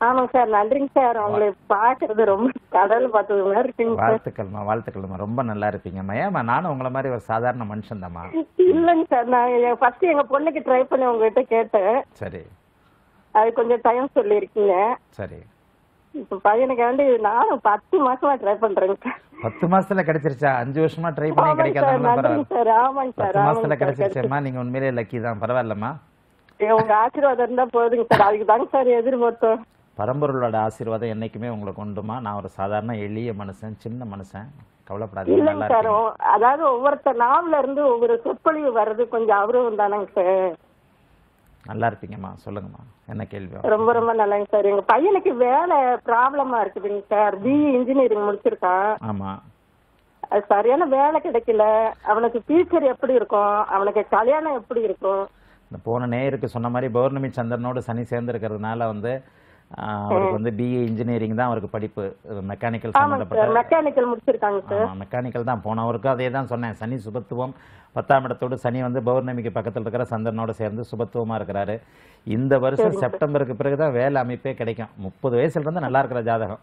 ஆமாங்க சார், நன்றிங்க சார். உங்களை பாக்குறது ரொம்ப கடவுள் பார்த்ததுங்களா இருக்கீங்க. வாழ்த்துக்கள்மா, வாழ்த்துக்கள்மா, ரொம்ப நல்லா இருப்பீங்க. ஏமா நானும் உங்களை மாதிரி ஒரு சாதாரண மனுஷன் தான்மா. இல்லைங்க சார், நான் ஃபர்ஸ்ட் எங்க பொண்ணுக்கு ட்ரை பண்ணி உங்ககிட்ட கேட்டேன். சரி, அது கொஞ்சம் டைம் சொல்லியிருக்கீங்க. சரி, இப்போ பையனுக்கு வந்து நானும் 10 மாசமா ட்ரை பண்றேங்க சார். 10 மாசத்துல கிடைச்சிருச்சா? 5 வருஷமா ட்ரை பண்ணி கிடைக்காதவங்க பரவாயில்ல. ஆமாங்க சார், 10 மாசத்துல கிடைச்சிருச்சேம்மா. நீங்க உண்மையிலே லக்கி தான், பரவாயில்லம்மா. உங்க ஆசீர்வாதம் இருந்தா போதுங்க சார், அதுக்கு தாங்க சார் எதிர்பார்த்தோம். பரம்பொருளோட ஆசீர்வாதம் என்னைக்குமே உங்களுக்கு உண்டுமா. நான் ஒரு சாதாரண எளிய மனுஷன், சின்ன மனுஷன், கவலைப்படாதீங்க. இல்லைங்க சார், அதாவது ஒவ்வொருத்தர் நாவல இருந்து ஒவ்வொரு சொற்பொழிவு வர்றது கொஞ்சம் அவரும் தானங்க சார். நல்லா இருப்பீங்கம்மா, சொல்லுங்கம்மா, என்ன கேள்வி? ரொம்ப ரொம்ப நல்லாங்க சார். எங்க பையனுக்கு வேலை ப்ராப்ளமா இருக்குதுங்க சார். BE engineering முடிச்சிருக்கான். ஆமா, அது சரியான வேலை கிடைக்கல. அவனுக்கு ஃபியூச்சர் எப்படி இருக்கும், அவனுக்கு கல்யாணம் எப்படி இருக்கும்? இந்த போன நேருக்கு சொன்ன மாதிரி பௌர்ணமி சந்திரனோட சனி சேர்ந்துருக்கிறதுனால வந்து அவருக்கு வந்து பிஏ இன்ஜினியரிங் தான் அவருக்கு படிப்பு. மெக்கானிக்கல் சம்பந்தப்பட்ட மெக்கானிக்கல் முடிச்சிருக்காங்க சார். மெக்கானிக்கல் தான் போன அவருக்கு. அதே தான் சொன்னேன், சனி சுபத்துவம் 10ஆம் இடத்தோடு சனி வந்து பௌர்ணமிக்கு பக்கத்தில் இருக்கிற சந்திரனோட சேர்ந்து சுபத்துவமாக இருக்கிறாரு. இந்த வருஷம் செப்டம்பருக்கு பிறகுதான் வேலை அமைப்பே கிடைக்கும். 30 வயசுலேருந்து நல்லா இருக்கிற ஜாதகம்.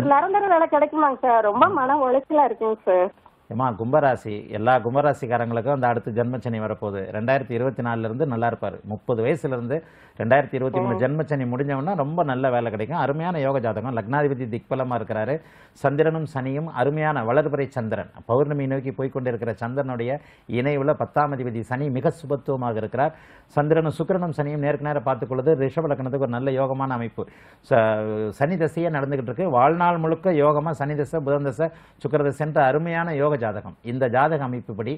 ஒரு நிரந்தர வேலை கிடைக்குமாங்க சார்? ரொம்ப மன உளைச்சலாக இருக்குங்க சார். ஏமா கும்பராசி, எல்லா கும்பராசிக்காரங்களுக்கும் அந்த அடுத்த ஜென்மச்சனி வரப்போகுது. 2024லேருந்து நல்லா இருப்பார். 30 வயசுலேருந்து 2023 ஜென்மச்சனி முடிஞ்சவொன்னா ரொம்ப நல்ல வேலை கிடைக்கும். அருமையான யோக ஜாதகம். லக்னாதிபதி திக்பலமாக இருக்கிறாரு. சந்திரனும் சனியும் அருமையான வளர்பிறை சந்திரன். பௌர்ணமி நோக்கி போய்கொண்டிருக்கிற சந்திரனுடைய இணைவில் 10ஆம் அதிபதி சனி மிக சுபத்துவமாக இருக்கிறார். சந்திரனும் சுக்கிரனும் சனியும் நேருக்கு நேரம் பார்த்துக்கொள்வது ரிஷப லக்னத்துக்கு ஒரு நல்ல யோகமான அமைப்பு. சனி தசையே நடந்துகிட்டு இருக்கு. வாழ்நாள் முழுக்க யோகமாக சனி தசை, புதன் தசை, சுக்கிர தசைன்ற அருமையான யோக ஜாதகம். இந்த ஜாதக அமைப்புப்படி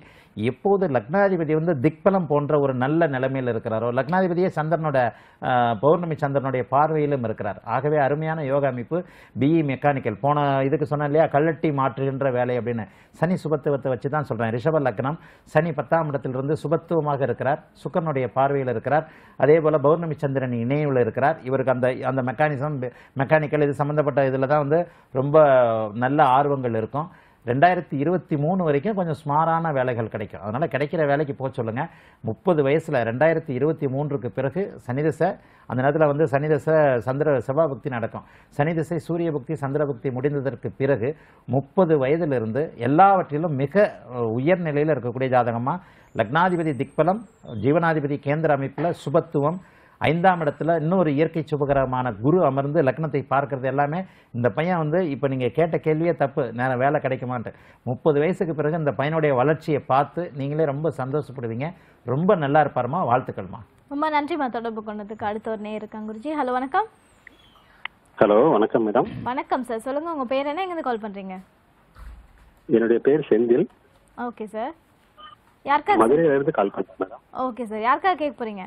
எப்போது லக்னாதிபதி வந்து திக்பலம் போன்ற ஒரு நல்ல நிலைமையில் இருக்கிறாரோ, லக்னாதிபதியே சந்திரனோட பௌர்ணமி சந்திரனுடைய பார்வையிலும் இருக்கிறார். ஆகவே அருமையான யோக அமைப்பு. பிஇ மெக்கானிக்கல் போன இதுக்கு சொன்ன இல்லையா, கல்லட்டி மாற்றுகின்ற வேலை அப்படின்னு சனி சுபத்துவத்தை வச்சு தான் சொல்கிறேன். ரிஷப லக்னம் சனி 10ஆம் இடத்திலிருந்து சுபத்துவமாக இருக்கிறார். சுக்கரனுடைய பார்வையில் இருக்கிறார். அதே போல் பௌர்ணமி சந்திரன் இணைவில் இருக்கிறார். இவருக்கு அந்த அந்த மெக்கானிக்கல் இது சம்மந்தப்பட்ட இதில் தான் வந்து ரொம்ப நல்ல ஆர்வங்கள் இருக்கும். 2023 வரைக்கும் கொஞ்சம் ஸ்மாரான வேலைகள் கிடைக்கும். அதனால் கிடைக்கிற வேலைக்கு போக சொல்லுங்கள். 30 வயசில் 2023க்கு பிறகு சனிதசை அந்த நேரத்தில் வந்து சனிதசை சந்திர செவ்வாபக்தி நடக்கும். சனிதசை சூரிய பக்தி சந்திர பக்தி முடிந்ததற்கு பிறகு 30 வயதிலிருந்து எல்லாவற்றிலும் மிக உயர்நிலையில் இருக்கக்கூடிய ஜாதகமாக லக்னாதிபதி திக்பலம், ஜீவனாதிபதி கேந்திர அமைப்பில் சுபத்துவம், 5ஆம் இடத்துல இன்னொரு இயற்கை சுபகரமான குரு அமர்ந்து லக்னத்தை பார்க்கறது எல்லாமே இந்த பையன் வந்து இப்போ நீங்கள் கேட்ட கேள்வியே தப்பு, நேரம் வேலை கிடைக்குமான்ட்டு. 30 வயசுக்கு பிறகு இந்த பையனுடைய வளர்ச்சியை பார்த்து நீங்களே ரொம்ப சந்தோஷப்படுவீங்க. ரொம்ப நல்லா இருப்பாருமா, வாழ்த்துக்கள்மா. ரொம்ப நன்றிமா தொடர்பு கொண்டதுக்கு. அடுத்த ஒரு நேருக்காங்க குருஜி. ஹலோ வணக்கம். ஹலோ வணக்கம் மேடம். வணக்கம் சார், சொல்லுங்கள், உங்கள் பேர் என்ன, எங்கேருந்து கால் பண்ணுறீங்க? என்னுடைய பேர் செந்தில். ஓகே சார், யாருக்கா மதுரையிலேருந்து கால் பண்ணுறேன் மேடம். ஓகே சார், யாருக்கா கேட்க போகிறீங்க?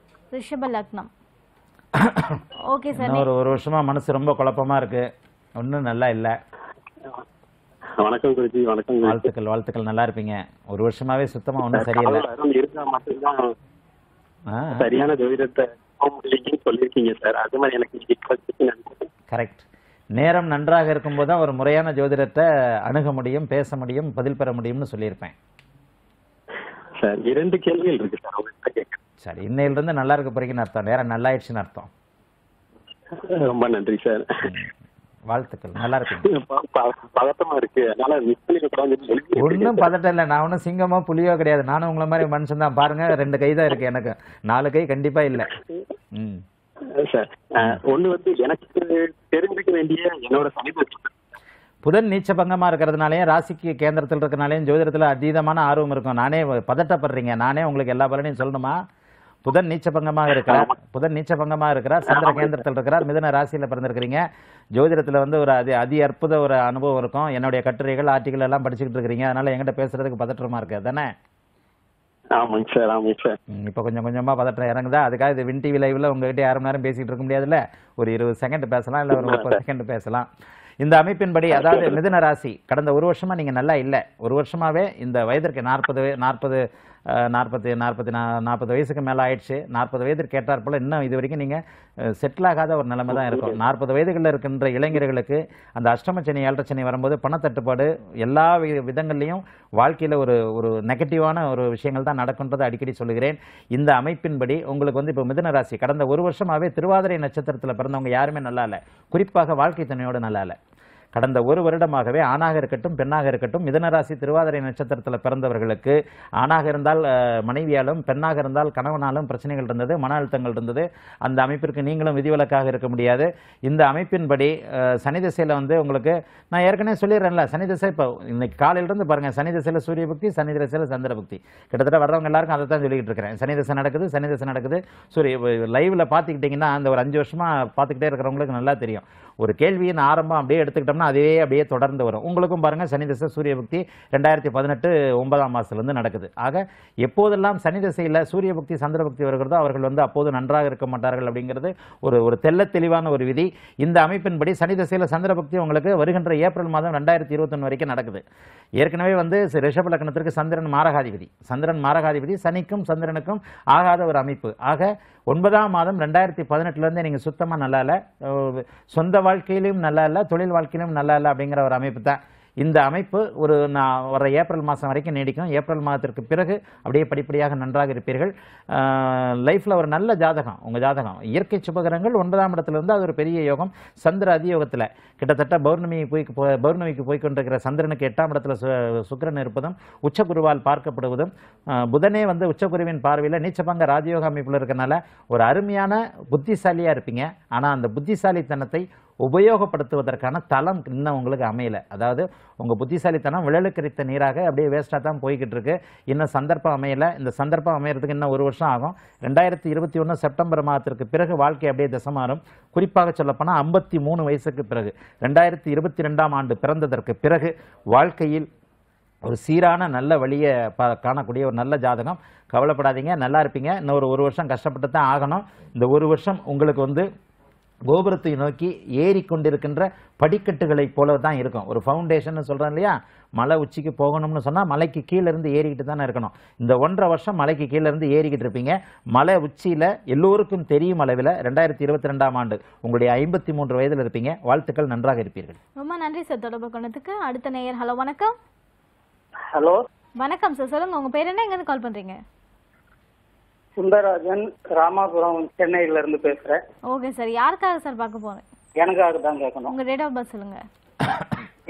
ரிஷப லக்னம். Okay sir. ஒரு வருஷமா மனசு ரொம்ப குழப்பமா இருக்கு, ஒன்றும் நல்லா இல்லை. வணக்கம் குருஜி. வணக்கம். வாழ்த்துக்கள், வாழ்த்துக்கள். நல்லா இருப்பீங்க. ஒரு வருஷமாவே சுத்தமா ஒன்றும் சரியில்லை. சரியான ஜோதிடத்தை சொல்லியிருக்கீங்க சார், அது மாதிரி எனக்கு கரெக்ட். நேரம் நன்றாக இருக்கும்போது தான் ஒரு முறையான ஜோதிடத்தை அணுக முடியும், பேச முடியும், பதில் பெற முடியும்னு சொல்லியிருப்பேன் சார். 2 கேள்விகள் இருக்கு சார், உங்கள்கிட்ட கேட்க. சரி, இன்னையிலிருந்து நல்லா இருக்க போறீங்கன்னு அர்த்தம், நேரம் நல்லா ஆயிடுச்சுன்னு அர்த்தம். ரொம்ப நன்றி சார், வாழ்த்துக்கள். நல்லா இருக்கு. ஒன்றும் பதட்டம் இல்லை, நான் ஒன்றும் சிங்கமோ புளியோ கிடையாது. நானும் உங்களை மாதிரி மனுஷன் தான். பாருங்க, 2 கை தான் இருக்கு எனக்கு, 4 கை கண்டிப்பா இல்லை. சார் ஒன்று வந்து எனக்கு தெரிஞ்சுக்க வேண்டிய என்னோட சமீபத்தில் புதன் நீச்ச பங்கமாக இருக்கிறதுனாலேயும் ராசிக்கு கேந்திரத்தில் இருக்கிறனாலேயும் ஜோதிடத்தில் அதீதமான ஆர்வம் இருக்கும். நானே பதட்டப்படுறீங்க, நானே உங்களுக்கு எல்லா பலனையும் சொல்லணுமா? புதன் நீச்சபங்கமாக இருக்கிறார். சந்திர கேந்திரத்தில் இருக்கிறார். மிதுன ராசியில பிறந்திருக்கிறீங்க. ஜோதிடத்துல வந்து ஒரு அதி அற்புத ஒரு அனுபவம் இருக்கும். என்னுடைய கட்டுரைகள் ஆர்டிகல் எல்லாம் படிச்சுக்கிட்டு இருக்கிறீங்க. அதனால எங்கிட்ட பேசுறதுக்கு பதற்றமா இருக்கு தானே? இப்ப கொஞ்சம் கொஞ்சமா பதற்றம் இறங்குதா? அதுக்காக இது வின் டிவி லைவ்ல உங்ககிட்ட யாரும் நேரம் பேசிட்டு இருக்க முடியாதுல்ல. ஒரு 20 செகண்ட் பேசலாம், இல்ல ஒரு 30 செகண்ட் பேசலாம். இந்த அமைப்பின்படி, அதாவது மிதுன ராசி, கடந்த ஒரு வருஷமா நீங்க நல்லா இல்லை. ஒரு வருஷமாவே இந்த வயதிற்கு 40 வயசுக்கு மேலே ஆயிடுச்சு. 40 வயதிற்கு ஏற்றாற்போல் இன்னும் இது வரைக்கும் நீங்கள் செட்டில் ஆகாத ஒரு நிலைமை தான் இருக்கும். 40 வயதுகளில் இருக்கின்ற இளைஞர்களுக்கு அந்த அஷ்டமச்சனி ஏழரச்சனி வரும்போது பணத்தட்டுப்பாடு எல்லா விதங்கள்லையும் வாழ்க்கையில் ஒரு ஒரு நெகட்டிவான ஒரு விஷயங்கள் தான் நடக்குன்றதை அடிக்கடி சொல்லுகிறேன். இந்த அமைப்பின்படி உங்களுக்கு வந்து இப்போ மிதுன ராசி கடந்த ஒரு வருஷமாகவே திருவாதிரை நட்சத்திரத்தில் பிறந்தவங்க யாருமே நல்லா இல்லை. குறிப்பாக வாழ்க்கை துணையோடு நல்லா இல்லை. கடந்த ஒரு வருடமாகவே ஆணாக இருக்கட்டும் பெண்ணாக இருக்கட்டும் மிதுனராசி திருவாதிரை நட்சத்திரத்தில் பிறந்தவர்களுக்கு ஆணாக இருந்தால் மனைவியாலும் பெண்ணாக இருந்தால் கணவனாலும் பிரச்சனைகள் இருந்தது, மன அழுத்தங்கள் இருந்தது. அந்த அமைப்பிற்கு நீங்களும் விதிவிலக்காக இருக்க முடியாது. இந்த அமைப்பின்படி சனி திசையில் வந்து உங்களுக்கு நான் ஏற்கனவே சொல்லிடுறேன்ல, சனி திசை இப்போ இன்னைக்கு காலையிலிருந்து பாருங்கள். சனி திசையில் சூரிய பக்தி, சனி திசையில் சந்திர பக்தி. கிட்டத்தட்ட வர்றவங்க எல்லாருக்கும் அதை தான் சொல்லிக்கிட்டு இருக்கிறேன். சனி திசை நடக்குது, சனி திசை நடக்குது. சூரிய லைவில் பார்த்துக்கிட்டிங்கன்னா அந்த ஒரு 5 வருஷமாக பார்த்துக்கிட்டே இருக்கிறவங்களுக்கு நல்லா தெரியும். ஒரு கேள்வியின் ஆரம்பம் அப்படியே எடுத்துக்கிட்டோம் அதுவே அப்படியே தொடர்ந்து வரும். உங்களுக்கும் பாருங்க, சனி திசை சூரிய பக்தி 2018 9ஆம் மாசத்திலிருந்து நடக்குது. ஆக எப்போதெல்லாம் சனி திசையில் சூரிய பக்தி சந்திர பக்தி வருகிறதோ அவர்கள் வந்து அப்போது நன்றாக இருக்க மாட்டார்கள் அப்படிங்கிறது ஒரு தெல்ல தெளிவான ஒரு விதி. இந்த அமைப்பின்படி சனி திசையில் சந்திர பக்தி உங்களுக்கு வருகின்ற ஏப்ரல் மாதம் 2021 வரைக்கும் நடக்குது. ஏற்கனவே வந்து ரிஷப லக்னத்திற்கு சந்திரன் மாரகாதிபதி, சனிக்கும் சந்திரனுக்கும் ஆகாத ஒரு அமைப்பு. ஆக 9ஆம் மாதம் 2018லேருந்து நீங்கள் சுத்தமாக நல்லா இல்லை. சொந்த வாழ்க்கையிலும் நல்லா இல்லை, தொழில் வாழ்க்கையிலும் நல்லா இல்லை அப்படிங்கிற ஒரு அமைப்பு தான். இந்த அமைப்பு வர ஏப்ரல் மாதம் வரைக்கும் நீடிக்கும். ஏப்ரல் மாதத்திற்கு பிறகு அப்படியே படிப்படியாக நன்றாக இருப்பீர்கள். லைஃப்பில் ஒரு நல்ல ஜாதகம் உங்கள் ஜாதகம். இயற்கை சுபகிரகங்கள் 9ஆம் இடத்துலேருந்து அது ஒரு பெரிய யோகம். சந்திர அதியோகத்தில் கிட்டத்தட்ட பௌர்ணமிக்கு போய்கொண்டிருக்கிற சந்திரனுக்கு 8ஆம் இடத்துல சுக்கிரன் இருப்பதும் உச்ச குருவால் பார்க்கப்படுவதும் புதனே வந்து உச்சகுருவின் பார்வையில் நீச்சபங்க ராஜயோக அமைப்பில் இருக்கிறனால ஒரு அருமையான புத்திசாலியாக இருப்பீங்க. ஆனால் அந்த புத்திசாலித்தனத்தை உபயோகப்படுத்துவதற்கான தளம் இன்னும் உங்களுக்கு அமையலை. அதாவது உங்கள் புத்திசாலித்தனம் விழலுக்கரித்த நீராக அப்படியே வேஸ்ட்டாக தான் போய்கிட்டு இருக்கு. இன்னும் சந்தர்ப்பம் அமையலை. இந்த சந்தர்ப்பம் அமையறதுக்கு இன்னும் ஒரு வருஷம் ஆகும். 2021 செப்டம்பர் மாதத்திற்கு பிறகு வாழ்க்கை அப்படியே திசை மாறும். குறிப்பாக சொல்லப்போனால் 53 வயசுக்கு பிறகு 2022ஆம் ஆண்டு பிறந்ததற்கு பிறகு வாழ்க்கையில் ஒரு சீரான நல்ல வழியை காணக்கூடிய ஒரு நல்ல ஜாதகம். கவலைப்படாதீங்க, நல்லா இருப்பீங்க. இன்னும் ஒரு வருஷம் கஷ்டப்பட்டு தான் ஆகணும். இந்த ஒரு வருஷம் உங்களுக்கு வந்து கோபுரத்தை நோக்கி ஏறி கொண்டிருக்கின்ற படிக்கட்டுகளை போல தான் இருக்கும். ஒரு ஃபவுண்டேஷன் சொல்கிறேன் இல்லையா, மலை உச்சிக்கு போகணும்னு சொன்னால் மலைக்கு கீழேருந்து ஏறிக்கிட்டு தானே இருக்கணும். இந்த 1.5 வருஷம் மலைக்கு கீழேருந்து ஏறிக்கிட்டு இருப்பீங்க. மலை உச்சியில் எல்லோருக்கும் தெரியும் அளவில் 2022ஆம் ஆண்டு உங்களுடைய 53 வயதில் இருப்பீங்க. வாழ்த்துக்கள், நன்றாக இருப்பீர்கள். ரொம்ப நன்றி சார் தொடர்பு கொண்டதுக்கு. அடுத்த நேயர். ஹலோ வணக்கம். ஹலோ வணக்கம் சார், சொல்லுங்கள் உங்கள் பேர் என்ன, எங்கேருந்து கால் பண்ணுறீங்க? சுந்தரராஜன், ராமாபுரம், சென்னையில இருந்து பேசுறேன். ஓகே சார், யாருக்காக சார் பார்க்க போறேன்? எனக்காக தான் கேட்கணும். உங்க டேட் ஆஃப் பர்த் சொல்லுங்க.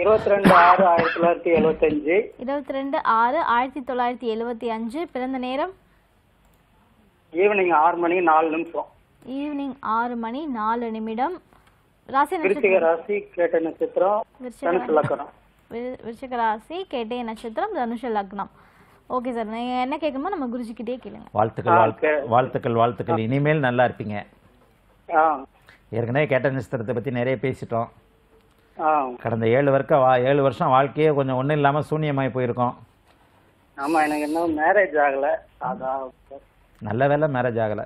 22/6/1975. 22/6/1975. பிறந்த நேரம் ஈவினிங் 6 மணி 4 நிமிஷம். ஈவினிங் 6 மணி 4 நிமிடம். ராசி கேட்டை நட்சத்திரம், தனுஷ லக்னம். விருச்சிக ராசி, கேட்டை நட்சத்திரம், தனுஷ லக்னம். ஓகே சார், நீங்க என்ன கேட்கணுமோ நம்ம குருஜி கிட்டே கேளுங்க. வாழ்த்துக்கள், வாழ்த்துக்கள், வாழ்த்துக்கள். இனிமேல் நல்லா இருப்பீங்க. ஏற்கனவே கேட்ட நட்சத்திரத்தை பற்றி நிறைய பேசிட்டோம். கடந்த 7 வருஷம் வாழ்க்கையே கொஞ்சம் ஒன்றும் இல்லாமல் சூன்யமாகி போயிருக்கோம். ஆமாம், எனக்கு இன்னும் மேரேஜ் ஆகலை. அதான் நல்ல வேலை மேரேஜ் ஆகலை.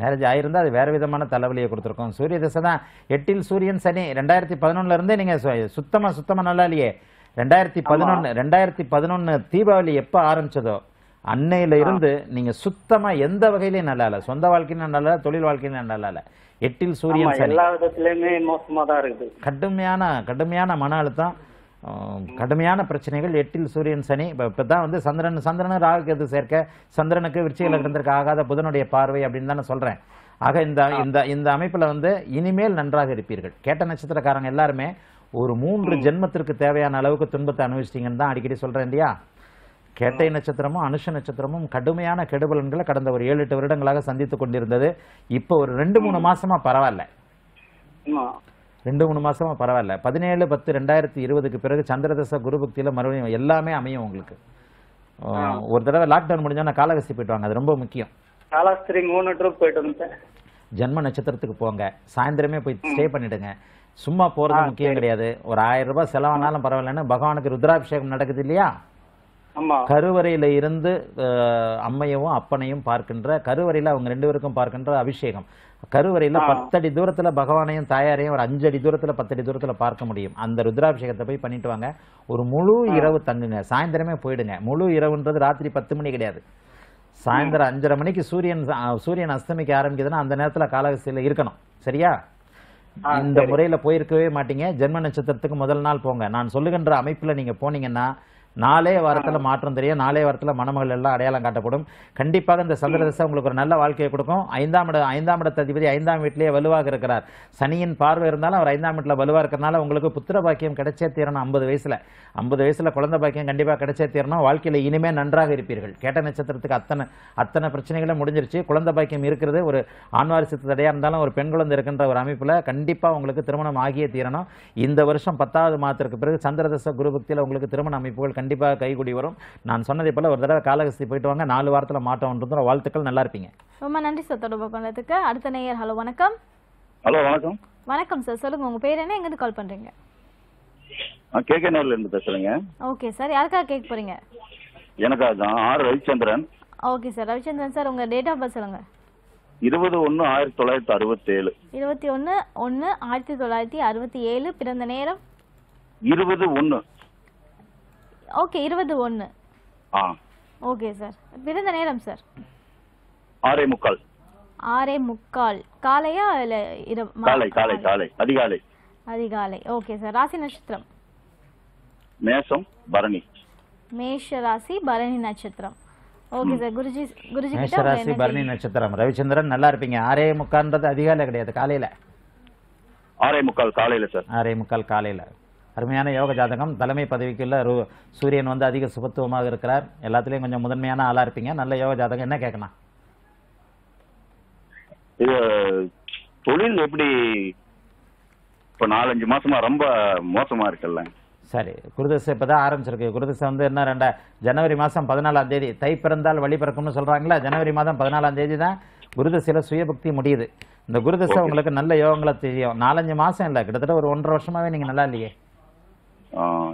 மேரேஜ் ஆகிருந்தால் அது வேறு விதமான தலைவலியை கொடுத்துருக்கோம். சூரிய திசை தான் 8இல் சூரியன் சனி. 2011லேருந்தே நீங்கள் சுத்தமாக நல்லா இல்லையே. 2011 தீபாவளி எப்போ ஆரம்பிச்சதோ அன்னையில இருந்து நீங்க சுத்தமா எந்த வகையிலயும் நல்லா இல்லை. சொந்த வாழ்க்கையிலும் நல்லா, தொழில் வாழ்க்கையிலும் நல்லா இல்லை. 8இல் சூரியன் சனி. எல்லா விதத்திலயுமே மோசமா தான் இருக்குது. கடுமையான மன அழுத்தம், கடுமையான பிரச்சனைகள். 8இல் சூரியன் சனி. இப்போ தான் வந்து சந்திரன் ராகுக்கு சேர்க்க, சந்திரனுக்கு விருச்சிக லக்னத்திற்கு ஆகாத புதனுடைய பார்வை அப்படின்னு தான் நான் சொல்றேன். ஆக இந்த அமைப்புல வந்து இனிமேல் நன்றாக இருப்பீர்கள். கேட்ட நட்சத்திரக்காரங்க எல்லாருமே ஒரு 3 ஜென்மத்திற்கு தேவையான அளவுக்கு துன்பத்தை அனுபவிச்சிட்டிங்கன்னு தான் அடிக்கடி சொல்கிறேன் இல்லையா. கேட்டை நட்சத்திரமும் அனுஷ நட்சத்திரமும் கடுமையான கெடுபலன்களை கடந்த ஒரு 7-8 வருடங்களாக சந்தித்து கொண்டிருந்தது. இப்போ ஒரு 2-3 மாசமா பரவாயில்ல. 2-3 மாசமா பரவாயில்ல. 17/10/2020க்கு பிறகு சந்திரதச குரு பக்தியில் மறுபடியும் எல்லாமே அமையும் உங்களுக்கு. ஒரு தடவை லாக்டவுன் முடிஞ்சா நான் காலகஸ்தி போயிட்டு வாங்க, அது ரொம்ப முக்கியம். காலகஸ்தி மூணு ட்ரிப் போயிட்டு வந்தேன். ஜென்ம நட்சத்திரத்துக்கு போங்க, சாயந்தரமே போய் ஸ்டே பண்ணிடுங்க. சும்மா போறது முக்கியம் கிடையாது. ஒரு 1000 ரூபாய் செலவானாலும் பரவாயில்லன்னு பகவானுக்கு ருத்ராபிஷேகம் நடக்குது இல்லையா, கருவறையில இருந்து அம்மையவும் அப்பனையும் பார்க்கின்ற கருவறையில அவங்க 2 பேருக்கும் பார்க்கின்ற அபிஷேகம். கருவறையில 10 அடி தூரத்துல பகவானையும் தாயாரையும் ஒரு 5 அடி தூரத்துல 10 அடி தூரத்துல பார்க்க முடியும். அந்த ருத்ராபிஷேகத்தை போய் பண்ணிட்டு வாங்க. ஒரு முழு இரவு தங்குங்க, சாயந்தரமே போயிடுங்க. முழு இரவுன்றது ராத்திரி 10 மணி கிடையாது. சாயந்தரம் 5:30 மணிக்கு சூரியன் அஸ்தமிக்க ஆரம்பிக்குதுன்னா அந்த நேரத்துல காலகஸ்தியில இருக்கணும். சரியா? இந்த முறையில போயிருக்கவே மாட்டீங்க. ஜென்ம நட்சத்திரத்துக்கு முதல் நாள் போங்க. நான் சொல்லுகின்ற அமைப்புல நீங்க போனீங்கன்னா 4 வாரத்துல மாற்றம் தெரியும். 4 வாரத்துல மணமகள் எல்லாம் அடையாளம் காட்டப்படும். கண்டிப்பாக இந்த சந்திரதசை உங்களுக்கு ஒரு நல்ல வாழ்க்கையை கொடுக்கும். 5ஆம் இடத்து அதிபதி 5ஆம் வீட்டிலேயே வலுவாக இருக்கிறார். சனியின் பார்வை இருந்தாலும் அவர் 5ஆம் வீட்டில் வலுவாக இருக்கிறனால உங்களுக்கு புத்திர பாக்கியம் கிடைச்சே தீரணும். 50 வயசுல குழந்தை பாக்கியம் கண்டிப்பாக கிடைச்சே தீரணும். வாழ்க்கையில இனிமே நன்றாக இருப்பீர்கள். கேட்ட நட்சத்திரத்துக்கு அத்தனை பிரச்சனைகளும் முடிஞ்சிருச்சு. குழந்தை பாக்கியம் இருக்கிறது. ஒரு ஆண்வாரிசத்து தடையா இருந்தாலும் ஒரு பெண் குழந்தை இருக்கின்ற ஒரு அமைப்புல கண்டிப்பா உங்களுக்கு திருமணம் ஆகியே தீரணும். இந்த வருஷம் 10ஆவது மாதத்திற்கு பிறகு சந்திரதசை குருபக்தியில உங்களுக்கு திருமண அமைப்புகள் கண்டிப்பாக கைகூடி வரும். நான் சொன்னதை போல ஒரு தடவை காலகஸ்தி போயிட்டு வாங்க. 4 வாரத்துல மாட்டோம்ன்றது. வாழ்த்துக்கள், நல்லா இருப்பீங்க. ரொம்ப நன்றி சார். தொடர்பு கொண்டதுக்கு அடுத்த நேயர். ஹலோ வணக்கம். ஹலோ வணக்கம். வணக்கம் சார், சொல்லுங்க உங்க பேர் என்ன, எங்க இருந்து கால் பண்றீங்க? நான் கேக்கனல்ல இருந்து பேசுறேங்க. ஓகே சார், யாருக்காக கேக்க போறீங்க? எனக்கா தான். R Ravichandran. Okay sir, Ravichandran sir உங்க டேட் ஆஃப் பர்த் சொல்லுங்க. 20-1-1967. 21-1-1967. பிறந்த நேரம் 20-1. ஓகே, 21. ஆ, ஓகே சார். பிறந்த நேரம் சார் 6:45. 6:45. காலையா இல்ல காலை? காலை, அதிகாலை. Okay sir. ராசி நட்சத்திரம்? மேஷம் பரணி. மேஷ ராசி பரணி நட்சத்திரம். Okay sir. குருஜி மேஷ ராசி பரணி நட்சத்திரம். ரவிச்சந்திரன், நல்லா இருப்பீங்க. 6:45ன்றது அதிகாலை கிடையாது, காலையில. 6:45 காலையில சார். 6:45 காலையில. அருமையான யோக ஜாதகம். தலைமை பதவிக்குள்ள சூரியன் வந்து அதிக சுபத்துவமாக இருக்கிறார். எல்லாத்துலேயும் கொஞ்சம் முதன்மையான ஆளாக இருப்பீங்க. நல்ல யோக ஜாதகம். என்ன கேட்கணும்? இது தொழில் எப்படி இப்போ 4-5 மாசமா ரொம்ப மோசமா இருக்குல்ல? சரி, குருதசை இப்பதான் ஆரம்பிச்சிருக்கு. குருதசை வந்து என்ன, ஜனவரி மாதம் 14ஆம் தேதி தை பிறந்தால் வழி பிறக்கும்னு சொல்றாங்களா? ஜனவரி மாதம் 14ஆம் தேதி தான் குருதசையில சுயபக்தி முடியுது. இந்த குருதசை உங்களுக்கு நல்ல யோகங்களை தெரியும். 4-5 மாசம் இல்லை, கிட்டத்தட்ட ஒரு 1.5 வருஷமாவே நீங்க நல்லா இல்லையே.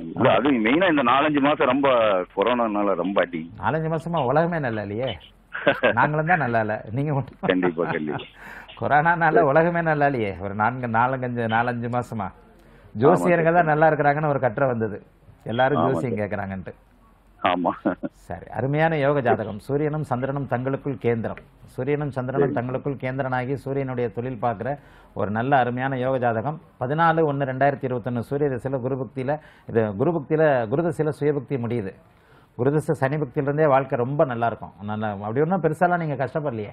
இந்த 4-5 மாசம் ரொம்ப கொரோனானால ரொம்ப அடி. 4-5 மாசமா உலகமே நல்லா இல்லையே. நாங்களும் தான் நல்லா இல்ல, நீங்க. கண்டிப்பா கண்டிப்பா கொரோனானால உலகமே நல்லா இல்லையே. ஒரு 4-5 மாசமா ஜோசியர்கள் தான் நல்லா இருக்கிறாங்கன்னு ஒரு கற்ற வந்தது. எல்லாரும் ஜோசியம் கேட்கறாங்கன்ட்டு. ஆமா. சரி, அருமையான யோக ஜாதகம். சூரியனும் சந்திரனும் தங்களுக்குள் கேந்திரம். சூரியனும் சந்திரனும் தங்களுக்குள் கேந்திரனாகி சூரியனுடைய தொழில் பார்க்குற ஒரு நல்ல அருமையான யோக ஜாதகம். 14-1-2021 சூரிய தசையில குருபக்தியில, இது குருபக்தியில குருதசையில சுயபக்தி முடியுது. குருதசை சனி பக்தியிலிருந்தே வாழ்க்கை ரொம்ப நல்லா இருக்கும். நல்லா அப்படி ஒன்றும் பெருசாலாம் நீங்க கஷ்டப்படலையே.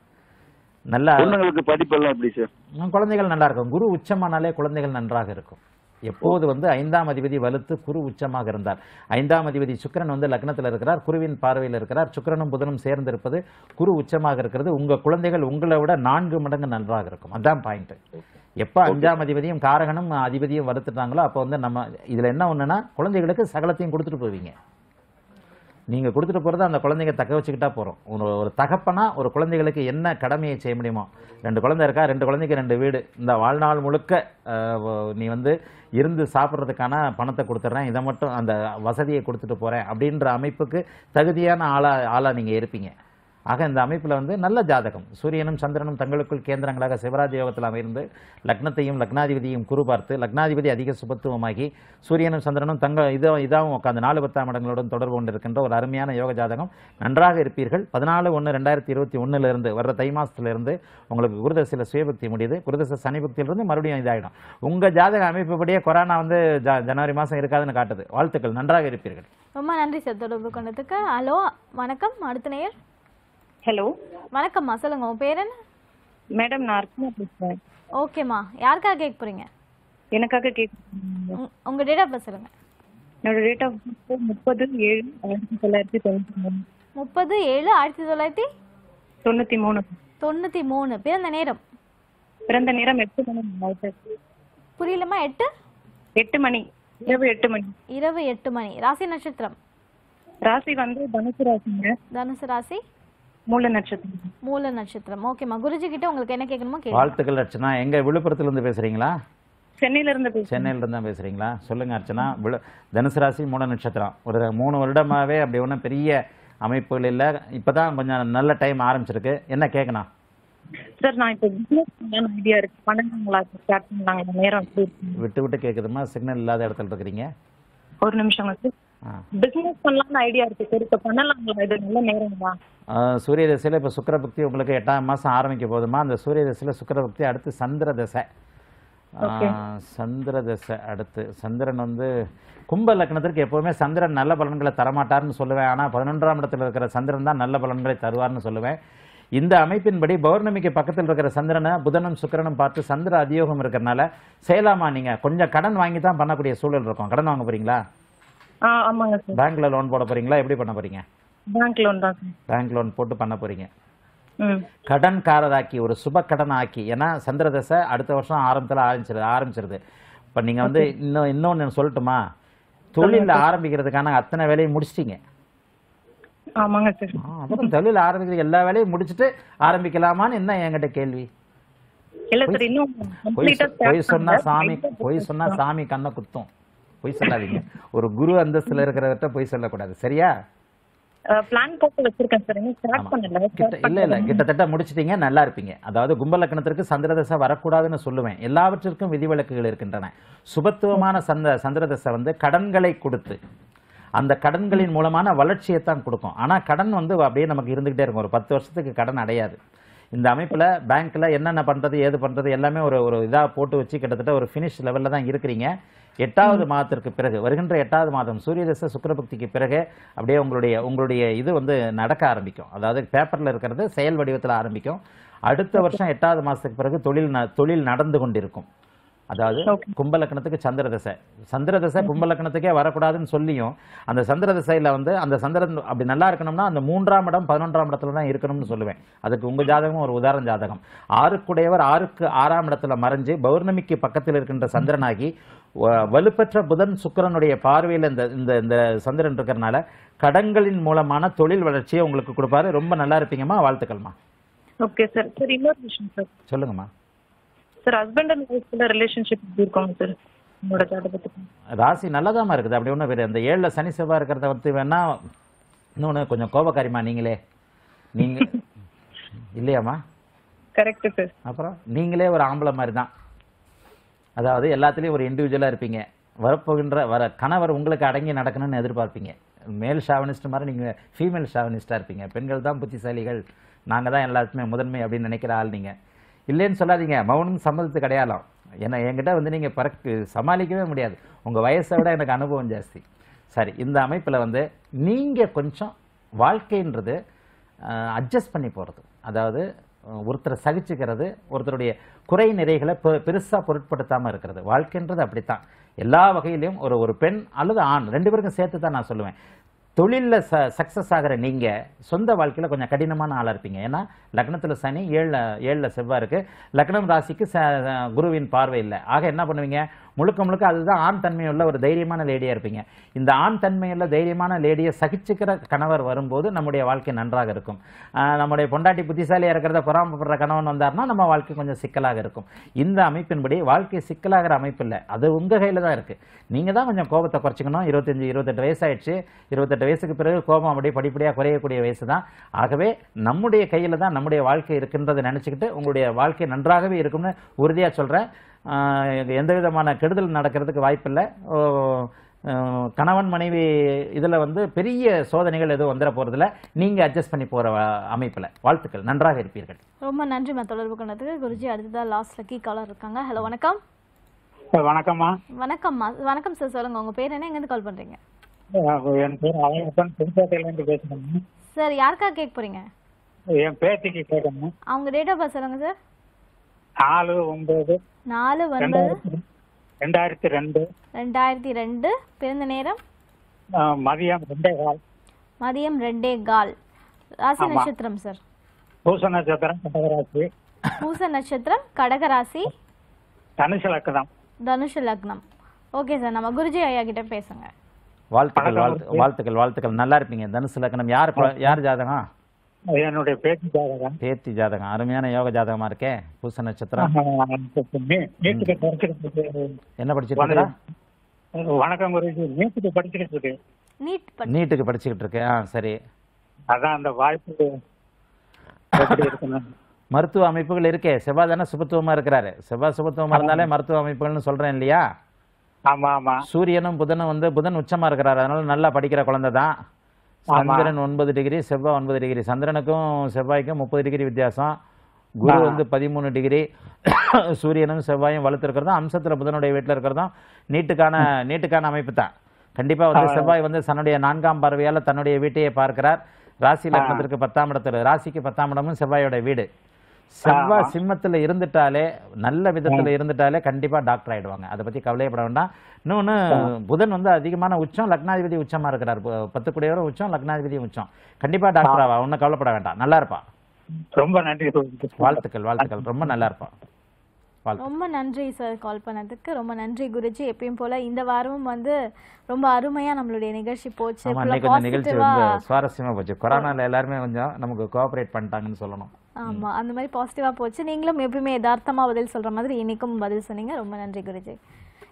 நல்லா படிப்பெல்லாம் எப்படி சார்? குழந்தைகள் நல்லா இருக்கும். குரு உச்சமானாலே குழந்தைகள் நன்றாக இருக்கும். எப்போது வந்து 5ஆம் அதிபதி வலுத்து குரு உச்சமாக இருந்தார். 5ஆம் அதிபதி சுக்கிரன் வந்து லக்னத்தில் இருக்கிறார், குருவின் பார்வையில் இருக்கிறார். சுக்கிரனும் புதனும் சேர்ந்து இருப்பது, குரு உச்சமாக இருக்கிறது. உங்க குழந்தைகள் உங்களை விட 4 மடங்கு நன்றாக இருக்கும். அதான் பாயிண்ட். எப்போ 5ஆம் அதிபதியும் காரகனும் அதிபதியும் வலுத்துட்டாங்களோ அப்போ வந்து நம்ம இதுல என்ன ஒண்ணுன்னா குழந்தைகளுக்கு சகலத்தையும் கொடுத்துட்டு போவீங்க. நீங்க கொடுத்துட்டு போறதை அந்த குழந்தைங்க தக்க வச்சுக்கிட்டா போறோம். ஒரு தகப்பனா ஒரு குழந்தைகளுக்கு என்ன கடமையை செய்ய முடியுமோ. 2 குழந்தை இருக்கா, 2 குழந்தைக்கு 2 வீடு. இந்த வாழ்நாள் முழுக்க நீ வந்து இருந்து சாப்பிட்றதுக்கான பணத்தை கொடுத்துட்றேன், இதை மட்டும் அந்த வசதியை கொடுத்துட்டு போறேன் அப்படின்ற அமைப்புக்கு தகுதியான ஆளா நீங்க இருப்பீங்க. ஆக இந்த அமைப்பில் வந்து நல்ல ஜாதகம் சூரியனும் சந்திரனும் தங்களுக்குள் கேந்திரங்களாக சிவராஜ் யோகத்தில் அமைந்து லக்னத்தையும் லக்னாதிபதியும் குரு பார்த்து லக்னாதிபதி அதிக சுபத்துவமாகி சூரியனும் சந்திரனும் தங்கள் இதாகவும் உட்காந்து 4 10ஆம் இடங்களுடன் தொடர்பு கொண்டிருக்கின்ற ஒரு அருமையான யோக ஜாதகம். நன்றாக இருப்பீர்கள். 14/1/2021 வர்ற தை மாதத்திலிருந்து உங்களுக்கு குருதசையில் சுயபக்தி முடியுது. குருதசை சனிபக்தியிலிருந்து மறுபடியும் இதாகிடும். உங்கள் ஜாதக அமைப்புப்படியே கொரோனா வந்து ஜனவரி மாதம் இருக்காதுன்னு காட்டுது. வாழ்த்துக்கள். நன்றாக இருப்பீர்கள். ரொம்ப நன்றி சார் தொடர்பு கொண்டதுக்கு. ஹலோ வணக்கம். அடுத்த நேயர். ஹலோ வணக்கம்மா, சொல்லுங்க உங்க பேர் என்ன? மேடம் நான் அர்ச்சனா பேசுறேன். ஓகேம்மா, யாருக்காக கேட்க போறீங்க? எனக்காக கேட்க. உங்க டேட் ஆஃப் பர்த் சொல்லுங்க. என்னோட டேட் ஆஃப் பர்த் 30/7/1993. 30/7/1993. 93. பிறந்த நேரம்? எட்டு மணி. புரியலமா? எட்டு மணி, இரவு 8 மணி. இரவு 8 மணி. ராசி நட்சத்திரம்? ராசி வந்து தனுசு ராசிங்க. தனுசு ராசி, மூல நட்சத்திரம். மூல நட்சத்திரம். ஓகேமா, குருஜி கிட்ட உங்களுக்கு என்ன கேட்கணுமோ கேளுங்க. வாழ்த்துக்கள் அர்ச்சனா. எங்க விழுப்புரத்துல இருந்து பேசுறீங்களா? சென்னையில இருந்து பேசுறேன். சென்னையில இருந்து பேசுறீங்களா? சொல்லுங்க அர்ச்சனா. தனுசு ராசி, மூல நட்சத்திரம். ஒரு 3 வருடமாவே அப்படி ஒன்றும் பெரிய அமைப்புகள் இல்லை. இப்பதான் கொஞ்சம் நல்ல டைம் ஆரம்பிச்சிருக்கு. என்ன கேட்கணும் சார்? நான் இப்போ பிசினஸ் ஐடியா இருக்கு. பண்ணுங்களா? ஸ்டார்ட் பண்ணலாங்க. நேரம் விட்டு விட்டு கேட்குதுமா, சிக்னல் இல்லாத இடத்துல இருக்கிறீங்க. ஒரு நிமிஷம். பிசினஸ் பண்ணலாம்னு ஐடியா இருக்கு சார். இப்போ பண்ணலாங்களா? இது நல்ல நேரங்களா? சூரிய தசையில் இப்போ சுக்கரபக்தி உங்களுக்கு 8ஆம் மாதம் ஆரம்பிக்க போதுமா? அந்த சூரிய தசையில் சுக்கரபக்தி, அடுத்து சந்திர தசை. சந்திர தசை அடுத்து சந்திரன் வந்து கும்ப லக்னத்திற்கு எப்போவுமே சந்திரன் நல்ல பலன்களை தரமாட்டார்னு சொல்லுவேன். ஆனால் 11ஆம் இடத்துல இருக்கிற சந்திரன் தான் நல்ல பலன்களை தருவார்னு சொல்லுவேன். இந்த அமைப்பின்படி பௌர்ணமிக்கு பக்கத்தில் இருக்கிற சந்திரனை புதனும் சுக்கிரனும் பார்த்து சந்திர அதியோகம் இருக்கிறனால செய்யலாமா? நீங்கள் கொஞ்சம் கடன் வாங்கி தான் பண்ணக்கூடிய சூழல் இருக்கும். கடன் வாங்க போகிறீங்களா? ஆமாங்க சார். பேங்க்ல லோன் போட போகிறீங்களா? எப்படி பண்ண போகிறீங்க? பேங்க் லோன் தான். பேங்க் லோன் போட்டு பண்ண போகிறீங்க. கடன்காரராக்கி ஒரு சுப கடன் ஆக்கி, ஏன்னா சந்திர தசை அடுத்த வருஷம் ஆரம்பிச்சிருது. இப்போ நீங்கள் வந்து இன்னொன்று சொல்லட்டுமா, தொழிலில் ஆரம்பிக்கிறதுக்கான அத்தனை வேலையும் முடிச்சிட்டீங்க. ஆமாங்க சார். அப்புறம் தொழில் ஆரம்பிக்கிறது எல்லா வேலையும் முடிச்சுட்டு ஆரம்பிக்கலாமான்னு என்ன என்கிட்ட கேள்வி? பொய் சொன்னா சாமி கண்ணை குத்தும். பொய் சொல்லாதீங்க. ஒரு குரு அந்தஸ்துல இருக்கிறவர்கிட்ட பொய் சொல்லக்கூடாது. சரியா? பிளான் போட்டு வச்சிருக்கேன் சார். ஸ்டார்ட் பண்ணல. இல்ல கிட்டத்தட்ட முடிச்சிட்டீங்க. நல்லா இருப்பீங்க. அதாவது கும்பலக்கணத்திற்கு சந்திரதசை வரக்கூடாதுன்னு சொல்லுவேன். எல்லாவற்றிற்கும் விதிவிலக்குகள் இருக்கின்றன. சுபத்துவமான சந்திரதசை வந்து கடன்களை கொடுத்து அந்த கடன்களின் மூலமான வளர்ச்சியைத்தான் கொடுக்கும். ஆனால் கடன் வந்து அப்படியே நமக்கு இருந்துகிட்டே இருக்கும். ஒரு 10 வருஷத்துக்கு கடன் அடையாது. இந்த அமைப்பில் பேங்க்கில் என்னென்ன பண்ணுறது ஏது பண்ணுறது எல்லாமே ஒரு இதாக போட்டு வச்சு கிட்டத்தட்ட ஒரு ஃபினிஷ் லெவலில் தான் இருக்கிறீங்க. 8ஆவது மாதத்திற்கு பிறகு, வருகின்ற 8ஆவது மாதம் சூரிய தசை சுக்கிரபக்திக்கு பிறகு அப்படியே உங்களுடைய இது வந்து நடக்க ஆரம்பிக்கும். அதாவது பேப்பரில் இருக்கிறது செயல் வடிவத்தில் ஆரம்பிக்கும். அடுத்த வருஷம் 8ஆவது மாதத்துக்கு பிறகு தொழில் நடந்து கொண்டிருக்கும். அதாவது கும்பலக்கணத்துக்கு சந்திரதசை கும்பலக்கணத்துக்கே வரக்கூடாதுன்னு சொல்லியும் அந்த சந்திரதசையில் வந்து அந்த சந்திரன் அப்படி நல்லா இருக்கணும்னா அந்த 3ஆம் இடம் 11ஆம் இடத்துல தான் இருக்கணும்னு சொல்லுவேன். அதுக்கு உங்கள் ஜாதகம் ஒரு உதாரண ஜாதகம். 6க்குடையவர் 6க்கு 6ஆம் இடத்துல மறைஞ்சு பௌர்ணமிக்கு பக்கத்தில் இருக்கின்ற சந்திரனாகி வலுப்பெற்ற புதன் சுக்கிரனுடைய பார்வையில் இந்த சந்திரன் இருக்கிறனால கடன்களின் மூலமான தொழில் வளர்ச்சியை உங்களுக்கு கொடுப்பாரு. ரொம்ப நல்லா இருப்பீங்கம்மா. வாழ்த்துக்கள்மா. Okay sir. சார் இன்னொரு விஷயம் சார். சொல்லுங்கம்மா. சார் ஹஸ்பண்ட் அண்ட் ஒய்ஃப்ல ரிலேஷன்ஷிப் எப்படி இருக்கும் சார் உங்களோட ஜாதகத்துக்கு? ராசி நல்லதாமா இருக்குது. அப்படி ஒன்றும் வேறு. அந்த 7ல் சனி செவ்வாய் இருக்கிறத வந்து வேணா இன்னொன்று கொஞ்சம் கோபக்காரியமா நீங்களே இல்லையாம்மா? Correct sir. அப்புறம் நீங்களே ஒரு ஆம்பளை மாதிரி தான். அதாவது எல்லாத்துலேயும் ஒரு இண்டிவிஜுவலாக இருப்பீங்க. வர கணவர் உங்களுக்கு அடங்கி நடக்கணும்னு எதிர்பார்ப்பீங்க. மேல் ஷாவனிஸ்ட் மாதிரி நீங்கள் ஃபீமேல் ஷாவனிஸ்டாக இருப்பீங்க. பெண்கள் தான் புத்திசாலிகள், நாங்கள் தான் எல்லாத்துக்குமே முதன்மை அப்படின்னு நினைக்கிற ஆள் நீங்கள். இல்லைன்னு சொல்லாதீங்க. மௌனம் சம்மதத்துக்கு அடையாளம். ஏன்னா என்கிட்ட வந்து நீங்கள் சமாளிக்கவே முடியாது. உங்கள் வயசை விட எனக்கு அனுபவம் ஜாஸ்தி. சரி, இந்த அமைப்பில் வந்து நீங்கள் கொஞ்சம் வாழ்க்கைன்றது அட்ஜஸ்ட் பண்ணி போகிறது. அதாவது ஒருத்தரை சகிச்சுக்கிறது, ஒருத்தருடைய குறை நிறைகளை பெருசாக பொருட்படுத்தாமல் இருக்கிறது. வாழ்க்கைன்றது அப்படித்தான். எல்லா வகையிலையும் ஒரு பெண் அல்லது ஆண் 2 பேருக்கும் சேர்த்து தான் நான் சொல்லுவேன். தொழிலில் சக்ஸஸ் ஆகிற நீங்கள் சொந்த வாழ்க்கையில் கொஞ்சம் கடினமான ஆளாக இருப்பீங்க. ஏன்னா லக்னத்தில் சனி, 7ல் செவ்வாய் இருக்குது. லக்னம் ராசிக்கு குருவின் பார்வை இல்லை. ஆக என்ன பண்ணுவீங்க? முழுக்க முழுக்க அதுதான் ஆண் தன்மையுள்ள ஒரு தைரியமான லேடியாக இருப்பீங்க. இந்த ஆண் தன்மையுள்ள தைரியமான லேடியை சகிச்சுக்கிற கணவர் வரும்போது நம்முடைய வாழ்க்கை நன்றாக இருக்கும். நம்முடைய பொண்டாட்டி புத்திசாலியாக இருக்கிறத பொறாமப்படுற கணவன் வந்தார்னா நம்ம வாழ்க்கை கொஞ்சம் சிக்கலாக இருக்கும். இந்த அமைப்பின்படி வாழ்க்கை சிக்கலாகிற அமைப்பு இல்லை, அது உங்கள் கையில் தான் இருக்குது. நீங்கள் தான் கொஞ்சம் கோபத்தை குறைச்சிக்கணும். 25-28 வயசாகிடுச்சு. 28 வயசுக்கு பிறகு கோபம் அப்படியே படிப்படியாக குறையக்கூடிய வயசு தான். ஆகவே நம்முடைய கையில் தான் நம்முடைய வாழ்க்கை இருக்கின்றதை நினச்சிக்கிட்டு உங்களுடைய வாழ்க்கை நன்றாகவே இருக்கும்னு உறுதியாக சொல்கிறேன். எந்த விதமான கெடுதல் நடக்கிறதுக்கு வாய்ப்பில்லை. கணவன் மனைவி இதில் பெரிய சோதனைகள் எதுவும் வந்துட போகிறதில்ல. நீங்கள் அட்ஜஸ்ட் பண்ணி போகிற அமைப்பில் வாழ்த்துக்கள், நன்றாக இருப்பீர்கள். ரொம்ப நன்றி மேம் தொடர்பு கொண்டதுக்கு. குருஜி அடுத்ததான் லாஸ்ட் லக்கி காலர் இருக்காங்க. ஹலோ வணக்கம். வணக்கம்மா. வணக்கம்மா. வணக்கம் சார், சொல்லுங்கள் உங்கள் பேர் என்ன, எங்கேருந்து கால் பண்ணுறீங்க? என் பேர் அழகப்பன், புதுக்கோட்டையிலேருந்து பேசுகிறேன். சார் யாருக்காக கேட்க போகிறீங்க? என் பேத்திக்கு கேட்கணும். அவங்க டேட் ஆஃப் பர்த் சொல்லுங்க சார். 4/9/2002. பிறந்த நேரம் மதியம் 2:15. மதியம் 2:15. ராசி நட்சத்திரம் சார்? பூச நட்சத்திரம் கடகராசி. பூச நட்சத்திரம் கடகராசி. தனுஷ லக்னம். தனுஷ லக்னம். ஓகே சார், நம்ம குருஜி ஐயா கிட்ட பேசுங்க. வாழ்த்துக்கள் வாழ்த்துக்கள் வாழ்த்துக்கள், நல்லா இருப்பீங்க. தனுஷ லக்னம். யார் யார் ஜாதகம்? என்னுடைய பேத்தி ஜாதகம். பேத்தி ஜாதகம் அருமையான யோக ஜாதகமா இருக்கே. பூச நட்சத்திரம். என்ன படிச்சிருக்கீங்க? வணக்கம் குருஜி, நீட்டுக்கு படிச்சுக்கிட்டு இருக்கு. நீட்டுக்கு படிச்சுக்கிட்டு இருக்கு. சரி, அதான் அந்த வாய்ப்பு எப்படி இருக்குன்னு. மருத்துவ அமைப்புகள் இருக்கே, செவ்வாய் தானே சுபத்துவமா இருக்கிறாரு. செவ்வாய் சுபத்துவமா இருந்தாலே மருத்துவ அமைப்புகள்னு சொல்றேன் இல்லையா? ஆமா ஆமா. சூரியனும் புதனும் புதன் உச்சமா இருக்கிறாரு, அதனால நல்லா படிக்கிற குழந்தை தான். சந்திரன் 9 டிகிரி, செவ்வாய் 9 டிகிரி. சந்திரனுக்கும் செவ்வாய்க்கும் 30 டிகிரி வித்தியாசம். குரு 13 டிகிரி. சூரியனும் செவ்வாயும் வலுத்திருக்கிறதும் அம்சத்தில் புதனுடைய வீட்டில் இருக்கிறதும் நீட்டுக்கான அமைப்பு தான். கண்டிப்பாக செவ்வாய் தன்னுடைய 4ஆம் பார்வையால் தன்னுடைய வீட்டையே பார்க்கிறார். ராசி லக்னத்திற்கு 10ஆம் இடத்துல, ராசிக்கு 10ஆம் இடமும் செவ்வாயோட வீடு. செவ்வாய் சிம்மத்தில் இருந்துட்டாலே, நல்ல விதத்தில் இருந்துட்டாலே கண்டிப்பாக டாக்டர் ஆகிடுவாங்க. அதை பற்றி கவலைப்பட வேண்டாம். இன்னொன்று, புதன் அதிகமான உச்சம், லக்னாதிபதி உச்சமாக இருக்கிறார். 10 கூடையோட உச்சம், லக்னாதிபதி உச்சம். கண்டிப்பாக டாக்டர் ஆவா, ஒன்றும் கவலைப்பட வேண்டாம், நல்லா இருப்பா. ரொம்ப நன்றி. வாழ்த்துக்கள் வாழ்த்துக்கள், ரொம்ப நல்லா இருப்பா. ரொம்ப நன்றி சார் கால் பண்ணதுக்கு. ரொம்ப நன்றி குருஜி. எப்பயும் போல இந்த வாரமும் ரொம்ப அருமையா நம்மளுடைய நிகழ்ச்சி போச்சு. நிகழ்ச்சி சுவாரஸ்யமா போச்சு. கொரோனால எல்லாருமே கொஞ்சம் நமக்கு கோஆபரேட் பண்ணிட்டாங்கன்னு சொல்லணும். ஆமா, அந்த மாதிரி பாசிட்டிவா போச்சு. நீங்களும் எப்பயுமே யதார்த்தமா பதில் சொல்ற மாதிரி இன்னைக்கும் பதில் சொன்னீங்க. ரொம்ப நன்றி குருஜி.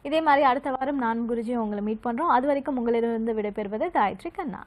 இதே மாதிரி அடுத்த வாரம் நான் குருஜி உங்களை மீட் பண்றோம். அது வரைக்கும் உங்களிடம் இருந்து விடைபெறுவது காயத்ரி கண்ணா.